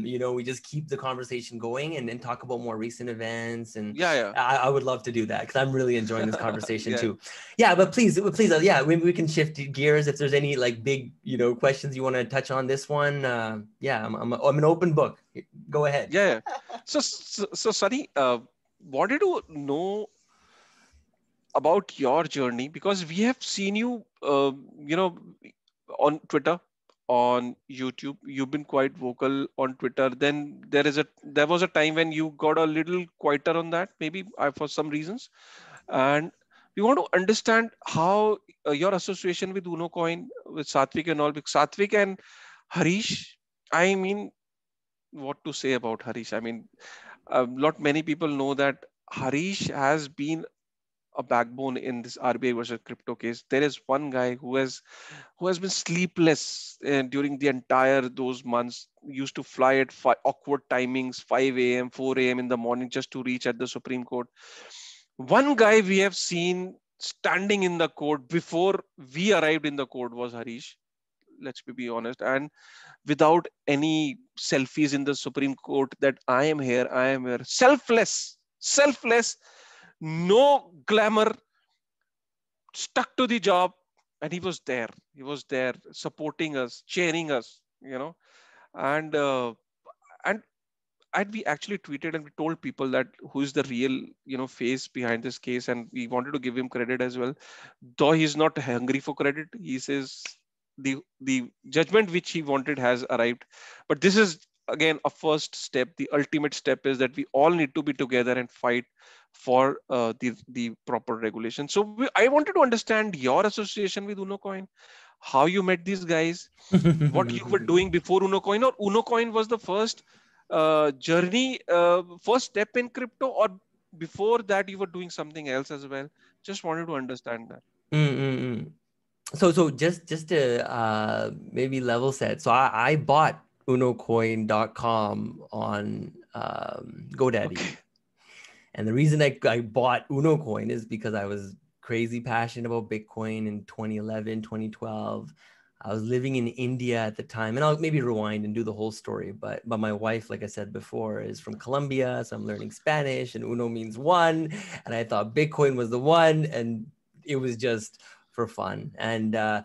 you know, we just keep the conversation going and then talk about more recent events. And I would love to do that, because I'm really enjoying this conversation too. Yeah, but please, we can shift gears if there's any like big, you know, questions you want to touch on this one. I'm an open book. Go ahead. Yeah. So Sunny, wanted to know about your journey, because we have seen you, you know, on Twitter, on YouTube. You've been quite vocal on Twitter. Then there was a time when you got a little quieter on that, maybe for some reasons. And we want to understand how your association with Unocoin, with Satvik and all, because Satvik and Harish, I mean, what to say about Harish? I mean, not many people know that Harish has been a backbone in this RBI versus crypto case. There is one guy who has been sleepless during the entire those months, used to fly at awkward timings, 5 a.m., 4 a.m. in the morning just to reach at the Supreme Court. One guy we have seen standing in the court before we arrived in the court was Harish. Let's be honest, and without any selfies in the Supreme Court that I am here, selfless, no glamour, stuck to the job, and he was there supporting us, cheering us, and we actually tweeted and we told people that who is the real, face behind this case, and we wanted to give him credit as well, though he's not hungry for credit. He says the judgment which he wanted has arrived, but this is again a first step. The ultimate step is that we all need to be together and fight for the proper regulation. So I wanted to understand your association with Unocoin, how you met these guys, what you were doing before Unocoin, or Unocoin was the first journey, first step in crypto, or before that you were doing something else as well. Just wanted to understand that. So just to maybe level set. So I bought Unocoin.com on GoDaddy. Okay. And the reason I bought Unocoin is because I was crazy passionate about Bitcoin in 2011, 2012. I was living in India at the time, and I'll maybe rewind and do the whole story. But my wife, like I said before, is from Colombia. So I'm learning Spanish, and Uno means one. And I thought Bitcoin was the one, and it was just for fun. And I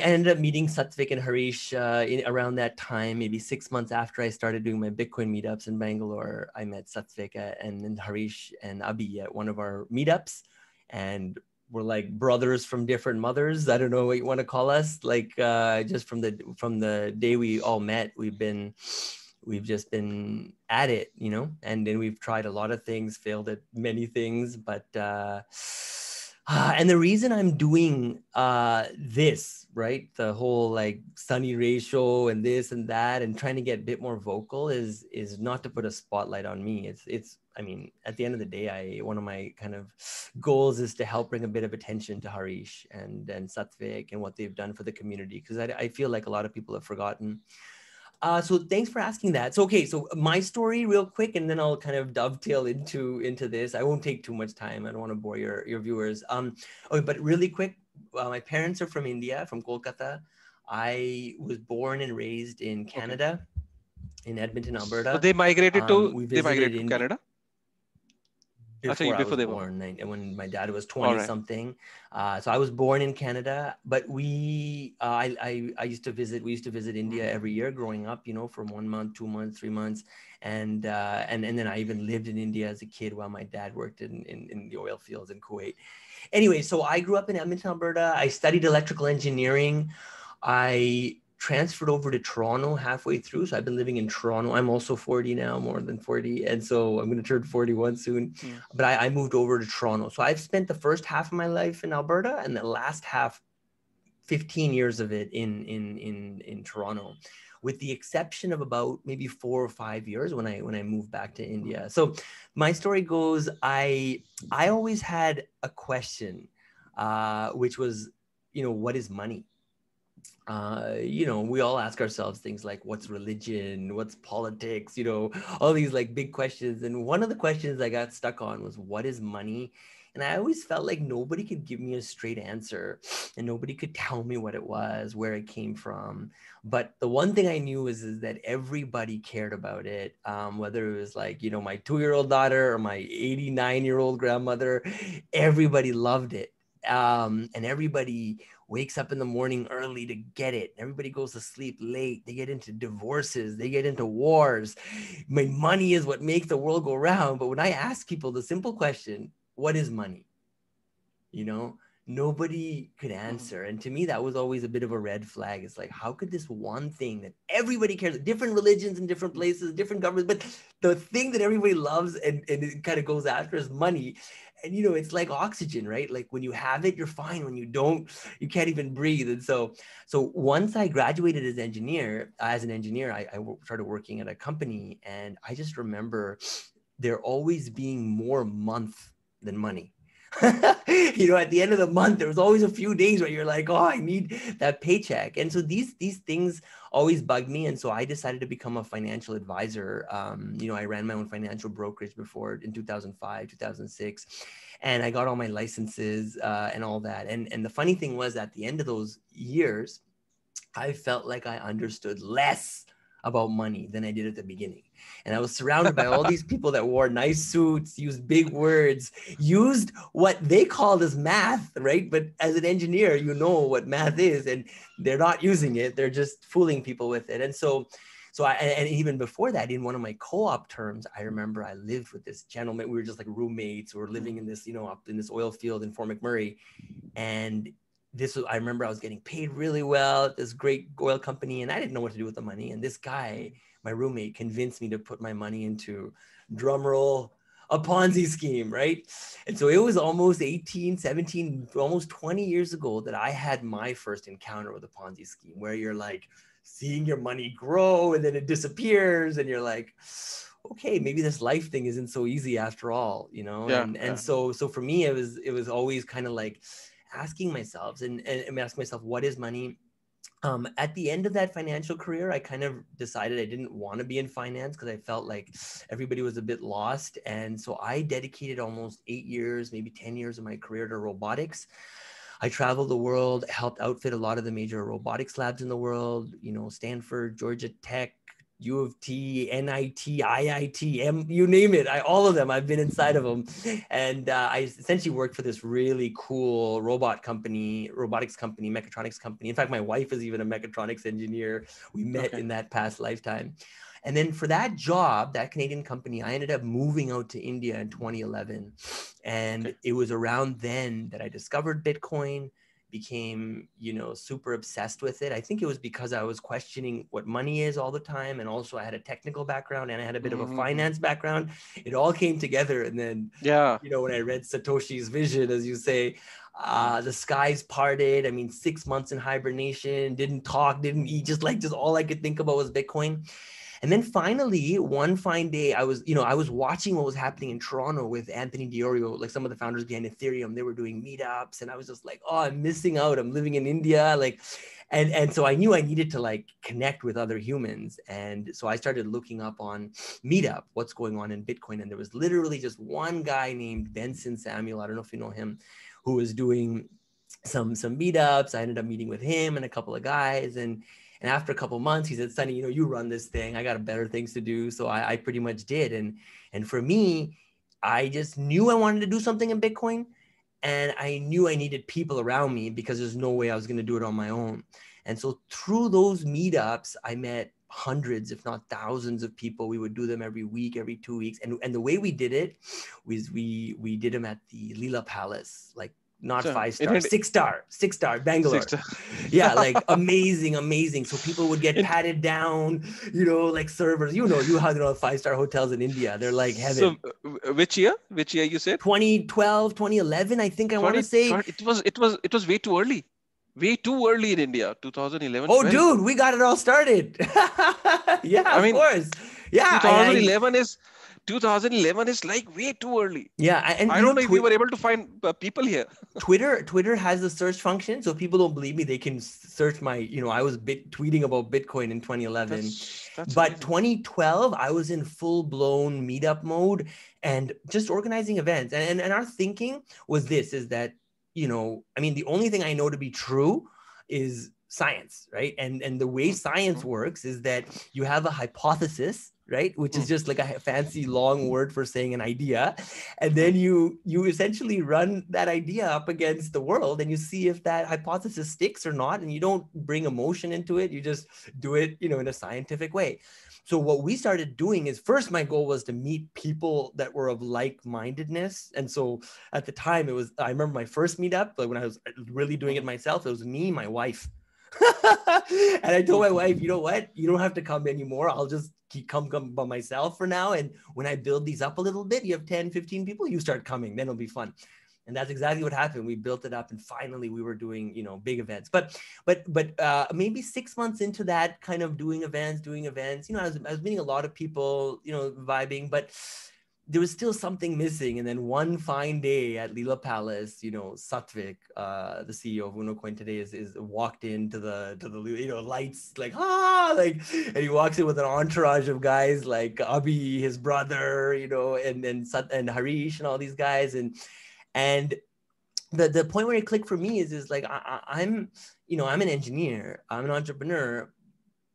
ended up meeting Satvik and Harish around that time, maybe 6 months after I started doing my Bitcoin meetups in Bangalore. I met Satvik and then Harish and Abhi at one of our meetups, and we're like brothers from different mothers. I don't know what you want to call us. Like just from the day we all met, we've just been at it, And then we've tried a lot of things, failed at many things, but. And the reason I'm doing this, right, the whole like Sunny Ray show and this and that, and trying to get a bit more vocal is not to put a spotlight on me. It's I mean, at the end of the day, one of my kind of goals is to help bring a bit of attention to Harish and Satvik and what they've done for the community, because I feel like a lot of people have forgotten. So thanks for asking that. So, okay, so my story real quick, and then I'll kind of dovetail into this. I won't take too much time. I don't want to bore your viewers. Okay, but really quick, my parents are from India, from Kolkata. I was born and raised in Canada, in Edmonton, Alberta. So they migrated to Canada? Before they were born, when my dad was 20 right. something, so I was born in Canada. But we used to visit India every year growing up, for 1 month, 2 months, 3 months, and then I even lived in India as a kid while my dad worked in the oil fields in Kuwait. Anyway, so I grew up in Edmonton, Alberta. I studied electrical engineering. I transferred over to Toronto halfway through. So I've been living in Toronto. I'm also 40 now, more than 40. And so I'm going to turn 41 soon. Yeah. But I moved over to Toronto. So I've spent the first half of my life in Alberta and the last half, 15 years of it in Toronto, with the exception of about maybe 4 or 5 years when I moved back to India. So my story goes, I always had a question, which was, what is money? We all ask ourselves things like, what's religion, what's politics, all these like big questions. And one of the questions I got stuck on was, what is money? And I always felt like nobody could give me a straight answer, and nobody could tell me what it was, where it came from. But the one thing I knew is that everybody cared about it, whether it was like, my 2-year-old daughter or my 89-year-old grandmother, everybody loved it. And everybody wakes up in the morning early to get it. Everybody goes to sleep late. They get into divorces. They get into wars. My money is what makes the world go round. But when I ask people the simple question, what is money? Nobody could answer. And to me, that was always a bit of a red flag. It's like, how could this one thing that everybody cares, different religions in different places, different governments, but the thing that everybody loves and it kind of goes after is money. And, it's like oxygen, right? Like when you have it, you're fine. When you don't, you can't even breathe. And so once I graduated as an engineer, I started working at a company, and I just remember there always being more month than money. At the end of the month, there was always a few days where you're like, oh, I need that paycheck. And so these things always bugged me. And so I decided to become a financial advisor. I ran my own financial brokerage before in 2005, 2006, and I got all my licenses and all that. And the funny thing was, at the end of those years, I felt like I understood less about money than I did at the beginning. And I was surrounded by all these people that wore nice suits, used big words, used what they called as math, right? But as an engineer, you know what math is, and they're not using it. They're just fooling people with it. And so even before that, in one of my co-op terms, I remember I lived with this gentleman. We were just like roommates. We were living in this, up in this oil field in Fort McMurray. And I remember I was getting paid really well at this great oil company, and I didn't know what to do with the money. And this guy, my roommate, convinced me to put my money into, drumroll, a Ponzi scheme, right? And so it was almost 18, 17, almost 20 years ago that I had my first encounter with a Ponzi scheme, where you're like seeing your money grow and then it disappears, and you're like, okay, maybe this life thing isn't so easy after all, So for me, it was always kind of like asking myself and ask myself, what is money? At the end of that financial career, I kind of decided I didn't want to be in finance because I felt like everybody was a bit lost. And so I dedicated almost 8 years, maybe 10 years of my career to robotics. I traveled the world, helped outfit a lot of the major robotics labs in the world, Stanford, Georgia Tech, U of T, NIT, IIT, you name it, all of them, I've been inside of them. And I essentially worked for this really cool robotics company, mechatronics company. In fact, my wife is even a mechatronics engineer. We met in that past lifetime. And then for that job, that Canadian company, I ended up moving out to India in 2011. And it was around then that I discovered Bitcoin, became, super obsessed with it. I think it was because I was questioning what money is all the time. And also I had a technical background and I had a bit of a finance background. It all came together. And then, when I read Satoshi's vision, as you say, the skies parted. 6 months in hibernation, didn't talk, didn't eat, just all I could think about was Bitcoin. And then finally, one fine day, I was watching what was happening in Toronto with Anthony Diorio, like some of the founders behind Ethereum. They were doing meetups, and I was just like, oh, I'm missing out. I'm living in India, and so I knew I needed to connect with other humans. And so I started looking up on Meetup, what's going on in Bitcoin, and there was literally just one guy named Benson Samuel. I don't know if you know him, who was doing some meetups. I ended up meeting with him and a couple of guys, and after a couple of months, he said, Sunny, you run this thing. I got better things to do. So I pretty much did. And for me, I just knew I wanted to do something in Bitcoin. And I knew I needed people around me because there's no way I was going to do it on my own. And so through those meetups, I met hundreds, if not thousands of people. We would do them every week, every 2 weeks. And the way we did it was we did them at the Leela Palace, six-star, Bangalore. Yeah, amazing. So people would get patted down, servers, how they're all five-star hotels in India. They're like heaven. So which year you said? 2012, 2011, I think I want to say. It was way too early in India, 2011. Oh, 12. Dude, we got it all started. Yeah, of course. Yeah. 2011 is way too early. Yeah. And I don't know if we were able to find people here. Twitter has the search function. So if people don't believe me, they can search my, I was tweeting about Bitcoin in 2011. But amazing. 2012, I was in full blown meetup mode and just organizing events. And our thinking was that, the only thing I know to be true is science, right? And the way science works is that you have a hypothesis, right? Which is just a fancy long word for saying an idea. And then you essentially run that idea up against the world and you see if that hypothesis sticks or not. And you don't bring emotion into it. You just do it, in a scientific way. So what we started doing is, first, my goal was to meet people that were of like-mindedness. And so at the time I remember my first meetup, when I was really doing it myself, it was me, my wife. And I told my wife, you know what? You don't have to come anymore. I'll just come by myself for now. And when I build these up a little bit, you have 10, 15 people, you start coming, then it'll be fun. And that's exactly what happened. We built it up and finally we were doing, big events, but maybe 6 months into that kind of doing events, I was meeting a lot of people, vibing, but there was still something missing. And then one fine day at Leela Palace, you know, Satvik, the CEO of Unocoin today, is walked into the you know, lights, like, ah, like, and he walks in with an entourage of guys like Abhi, his brother, you know, and Harish and all these guys. And the point where it clicked for me is like, I'm, you know, I'm an engineer, I'm an entrepreneur,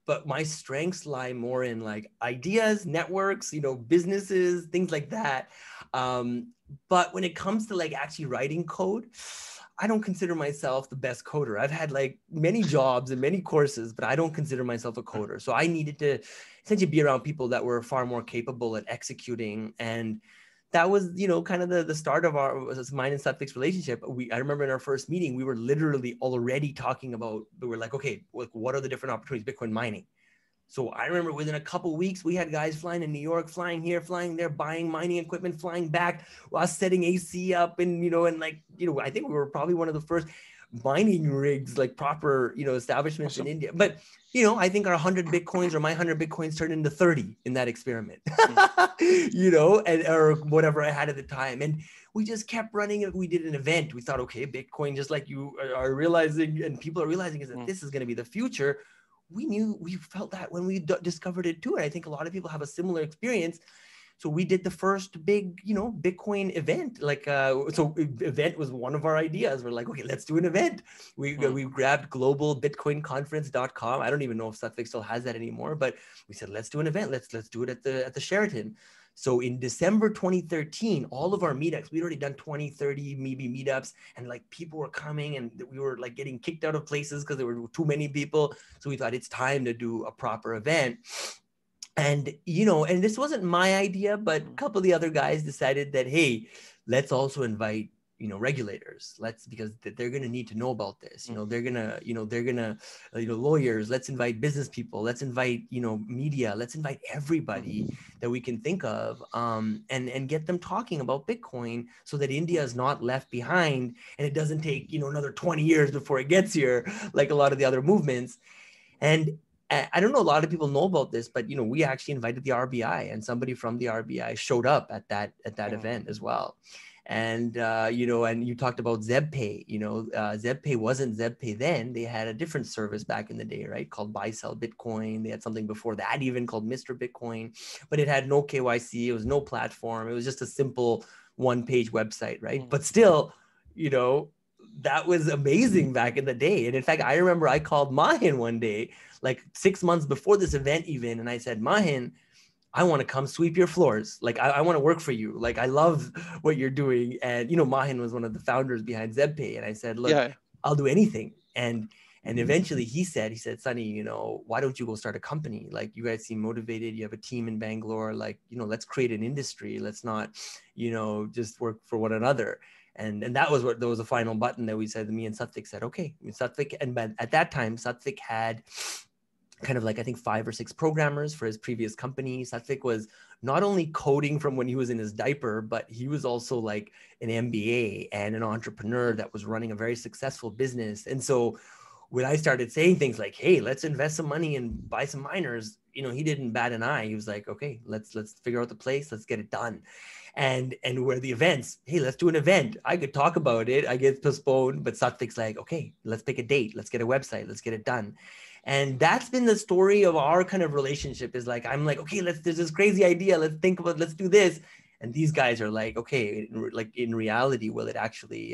but my strengths lie more in like ideas, networks, you know, businesses, things like that. But when it comes to like actually writing code, I don't consider myself the best coder. I've had like many jobs and many courses, but I don't consider myself a coder. So I needed to essentially be around people that were far more capable at executing. And that was, you know, kind of the start of mine and Satvik's relationship. I remember in our first meeting, we were literally already talking about, we were like, okay, what are the different opportunities, Bitcoin mining? So I remember within a couple of weeks, we had guys flying to New York, flying here, flying there, buying mining equipment, flying back while setting AC up. And, you know, and like, you know, I think we were probably one of the first mining rigs, like proper, you know, establishments in India. But, you know, I think our 100 Bitcoins or my 100 Bitcoins turned into 30 in that experiment, you know, and or whatever I had at the time. And we just kept running it. We did an event. We thought, okay, Bitcoin, just like you are realizing and people are realizing, is that this is going to be the future. We felt that when we discovered it too. And I think a lot of people have a similar experience. So we did the first big, you know, Bitcoin event. Like, so event was one of our ideas. We're like, okay, let's do an event. We grabbed globalbitcoinconference.com. I don't even know if Satvik still has that anymore, but we said, let's do an event. Let's do it at the Sheraton. So in December 2013, all of our meetups, we'd already done 20, 30 maybe meetups, and like people were coming and we were like getting kicked out of places because there were too many people. So we thought it's time to do a proper event. And, you know, and this wasn't my idea, but a couple of the other guys decided that, hey, let's also invite, you know, regulators. Because they're going to need to know about this. You know, they're going to lawyers, let's invite business people, let's invite, you know, media, let's invite everybody that we can think of, and get them talking about Bitcoin so that India is not left behind and it doesn't take, you know, another 20 years before it gets here, like a lot of the other movements. And I don't know, a lot of people know about this, but, you know, we actually invited the RBI, and somebody from the RBI showed up at that event as well. And, you know, and you talked about Zebpay, you know, Zebpay wasn't Zebpay then. They had a different service back in the day, right, called Buy Sell Bitcoin. They had something before that even called Mr. Bitcoin, but it had no KYC. It was no platform. It was just a simple one-page website, right? But still, you know, that was amazing back in the day. And in fact, I remember I called Mahin one day, like 6 months before this event even. And I said, Mahin, I want to come sweep your floors. Like, I want to work for you. Like, I love what you're doing. And, you know, Mahin was one of the founders behind Zebpay. And I said, look, I'll do anything. And eventually he said, Sunny, you know, why don't you go start a company? Like, you guys seem motivated. You have a team in Bangalore. Like, you know, let's create an industry. Let's not, you know, just work for one another. And that was what, there was a final button that we said, me and Satvik said, okay. I mean, Satvik, and at that time, Satvik had kind of like, I think 5 or 6 programmers for his previous company. Satvik was not only coding from when he was in his diaper, but he was also like an MBA and an entrepreneur that was running a very successful business. And so when I started saying things like, hey, let's invest some money and buy some miners, you know, he didn't bat an eye. He was like, okay, let's figure out the place. Let's get it done. And where the events, hey, let's do an event. I could talk about it. I get postponed, but Satvik's like, okay, let's pick a date. Let's get a website. Let's get it done. And that's been the story of our kind of relationship, is like, I'm like, okay, there's this crazy idea. Let's do this. And these guys are like, okay, like in reality, will it actually,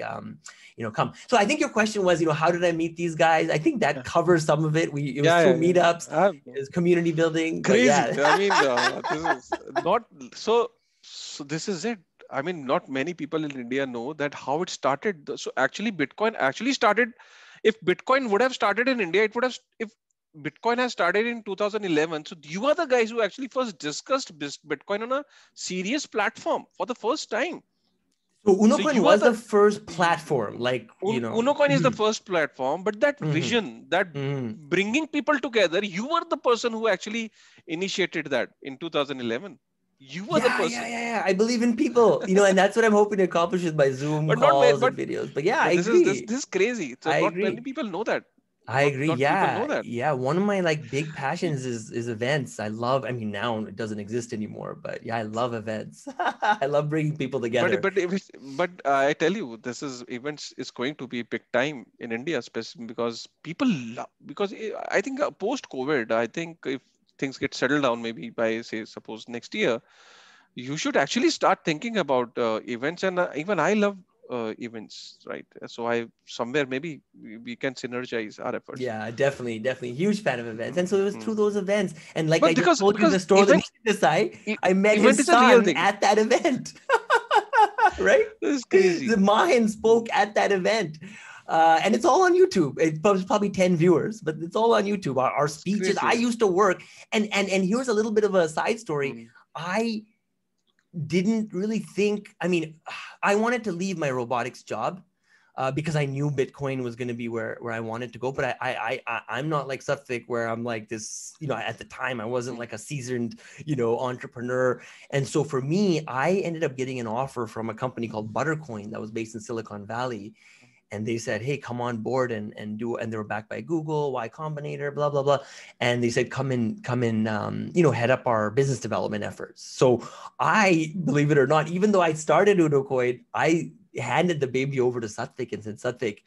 you know, come? So I think your question was, you know, how did I meet these guys? I think that covers some of it. It was through meetups, it was community building. Crazy. I mean, this is not so. So this is it. I mean, not many people in India know that how it started. So actually, Bitcoin actually started. If Bitcoin would have started in India, it would have. If Bitcoin has started in 2011, so you are the guys who actually first discussed Bitcoin on a serious platform for the first time. So Unocoin was the first platform, like, you know. Unocoin is the first platform, but that vision, that bringing people together, you were the person who actually initiated that in 2011. You were the person. Yeah. I believe in people, you know, and that's what I'm hoping to accomplish with my Zoom calls and videos. But yeah, I agree. This is crazy. So not many people know that. I agree. Yeah. One of my like big passions is events. I mean, now it doesn't exist anymore, but yeah, I love events. I love bringing people together. But I tell you, this is events is going to be big time in India, especially because people love, because I think post COVID, I think if things get settled down, maybe by suppose next year, you should actually start thinking about events. And even I love events, right? So I somewhere maybe we can synergize our efforts. Yeah, definitely huge fan of events. And so it was through those events, and like I told you the story that I met his son at that event. Right? It's crazy. The Mahin spoke at that event. And it's all on YouTube. It was probably 10 viewers, but it's all on YouTube. Our speeches. I used to work, and here's a little bit of a side story. I didn't really think, I mean, I wanted to leave my robotics job because I knew Bitcoin was going to be where I wanted to go. But I'm not like Satvik, where I'm like this, you know, at the time I wasn't like a seasoned, you know, entrepreneur. And so for me, I ended up getting an offer from a company called Buttercoin that was based in Silicon Valley. And they said, hey, come on board and they were backed by Google, Y Combinator, blah, blah, blah. And they said, come in, you know, head up our business development efforts. So I, believe it or not, even though I started Unocoin, I handed the baby over to Satvik and said, Satvik,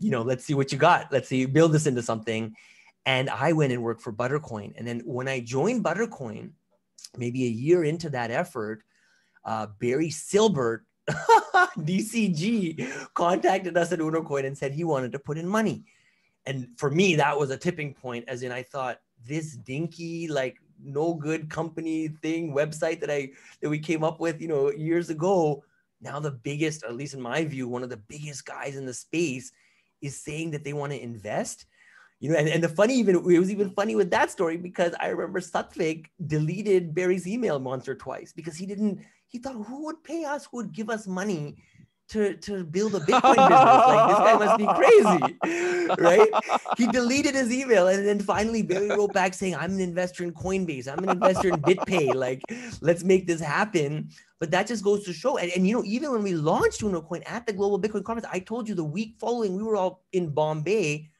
you know, let's see what you got. Let's see, build this into something. And I went and worked for Buttercoin. And then when I joined Buttercoin, maybe a year into that effort, Barry Silbert, DCG, contacted us at Unocoin and said he wanted to put in money. And for me, that was a tipping point, as in I thought this dinky, like no good company thing, website that we came up with, you know, years ago, now the biggest, at least in my view, one of the biggest guys in the space is saying that they want to invest. You know, and it was even funny with that story, because I remember Satvik deleted Barry's email once or twice because he thought, who would pay us, who would give us money to build a Bitcoin business? Like, this guy must be crazy, right? He deleted his email. And then finally Barry wrote back saying, I'm an investor in Coinbase. I'm an investor in BitPay. Like, let's make this happen. But that just goes to show. And you know, even when we launched Unocoin at the Global Bitcoin Conference, I told you the week following, we were all in Bombay,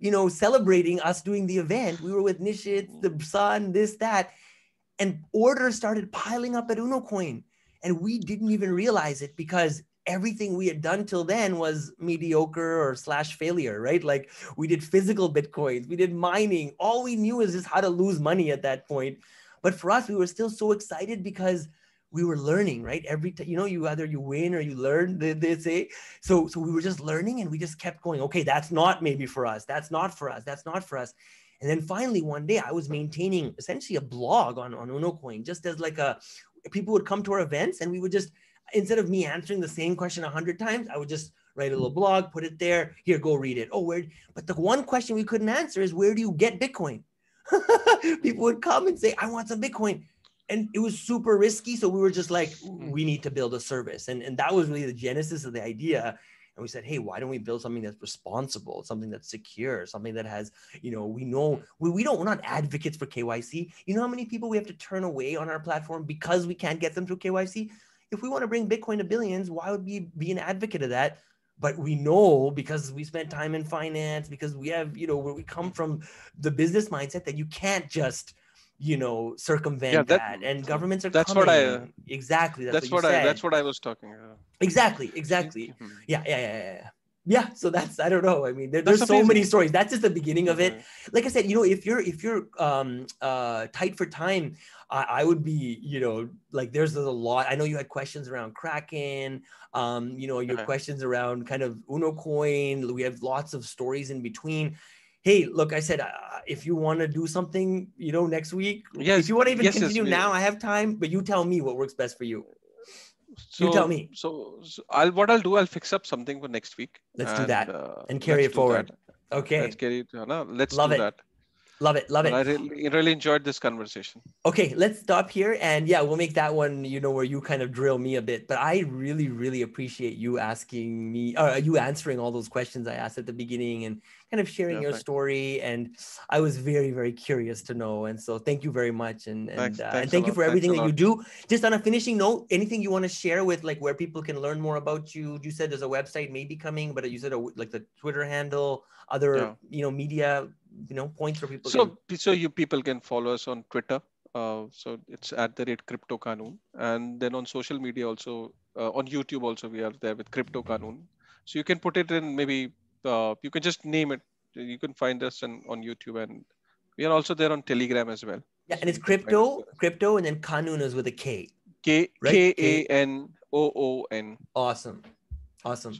you know, celebrating us doing the event. We were with Nishit, the son, this, that, and orders started piling up at Unocoin. And we didn't even realize it because everything we had done till then was mediocre or / failure, right? Like, we did physical Bitcoins, we did mining. All we knew is just how to lose money at that point. But for us, we were still so excited because we were learning, right? Every time, you know, you either you win or you learn, they say. So we were just learning, and we just kept going, okay, that's not maybe for us. That's not for us. That's not for us. And then finally, one day I was maintaining essentially a blog on Unocoin, just as like people would come to our events, and we would just, instead of me answering the same question 100 times, I would just write a little blog, put it there, here, go read it. But the one question we couldn't answer is, where do you get Bitcoin? People would come and say, I want some Bitcoin. And it was super risky. So we were just like, we need to build a service. And that was really the genesis of the idea. And we said, hey, why don't we build something that's responsible, something that's secure, something that has, you know, we're not advocates for KYC. You know how many people we have to turn away on our platform because we can't get them through KYC? If we want to bring Bitcoin to billions, why would we be an advocate of that? But we know, because we spent time in finance, because we have, you know, where we come from the business mindset, that you can't just, you know, circumvent that, and governments are that's coming. That's what I was talking about. Exactly. Mm-hmm. Yeah. So that's, I don't know. I mean, there's so many stories. That's just the beginning of it. Like I said, you know, if you're tight for time, I would be, you know, like there's a lot. I know you had questions around Kraken, you know, your questions around kind of Unocoin. We have lots of stories in between. Hey, look, I said, if you want to do something, you know, next week, if you want to continue now, I have time, but you tell me what works best for you. So, you tell me. So I'll fix up something for next week. Let's do that and carry it forward. Okay. Let's carry it. Love it. Love it. Love it. I really enjoyed this conversation. Okay, let's stop here. And yeah, we'll make that one, you know, where you kind of drill me a bit. But I really, really appreciate you asking me, or you answering all those questions I asked at the beginning and kind of sharing your story. And I was very, very curious to know. And so thank you very much. And thank you for everything that you do. Just on a finishing note, anything you want to share with like where people can learn more about you? You said there's a website maybe coming, but you said like the Twitter handle, other, you know, media, you know, points where people so you people can follow us on Twitter. So it's @ CryptoKanoon. And then on social media also, on YouTube also, we are there with CryptoKanoon. So you can put it in maybe, you can just name it. You can find us on YouTube. And we are also there on Telegram as well. Yeah, and it's crypto, and then Kanoon is with a K. K-A-N-O-O-N. Awesome. Awesome.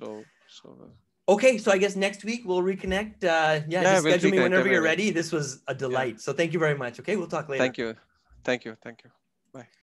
Okay, so I guess next week we'll reconnect. Just schedule me whenever you're ready. This was a delight. So thank you very much. Okay, we'll talk later. Thank you. Bye.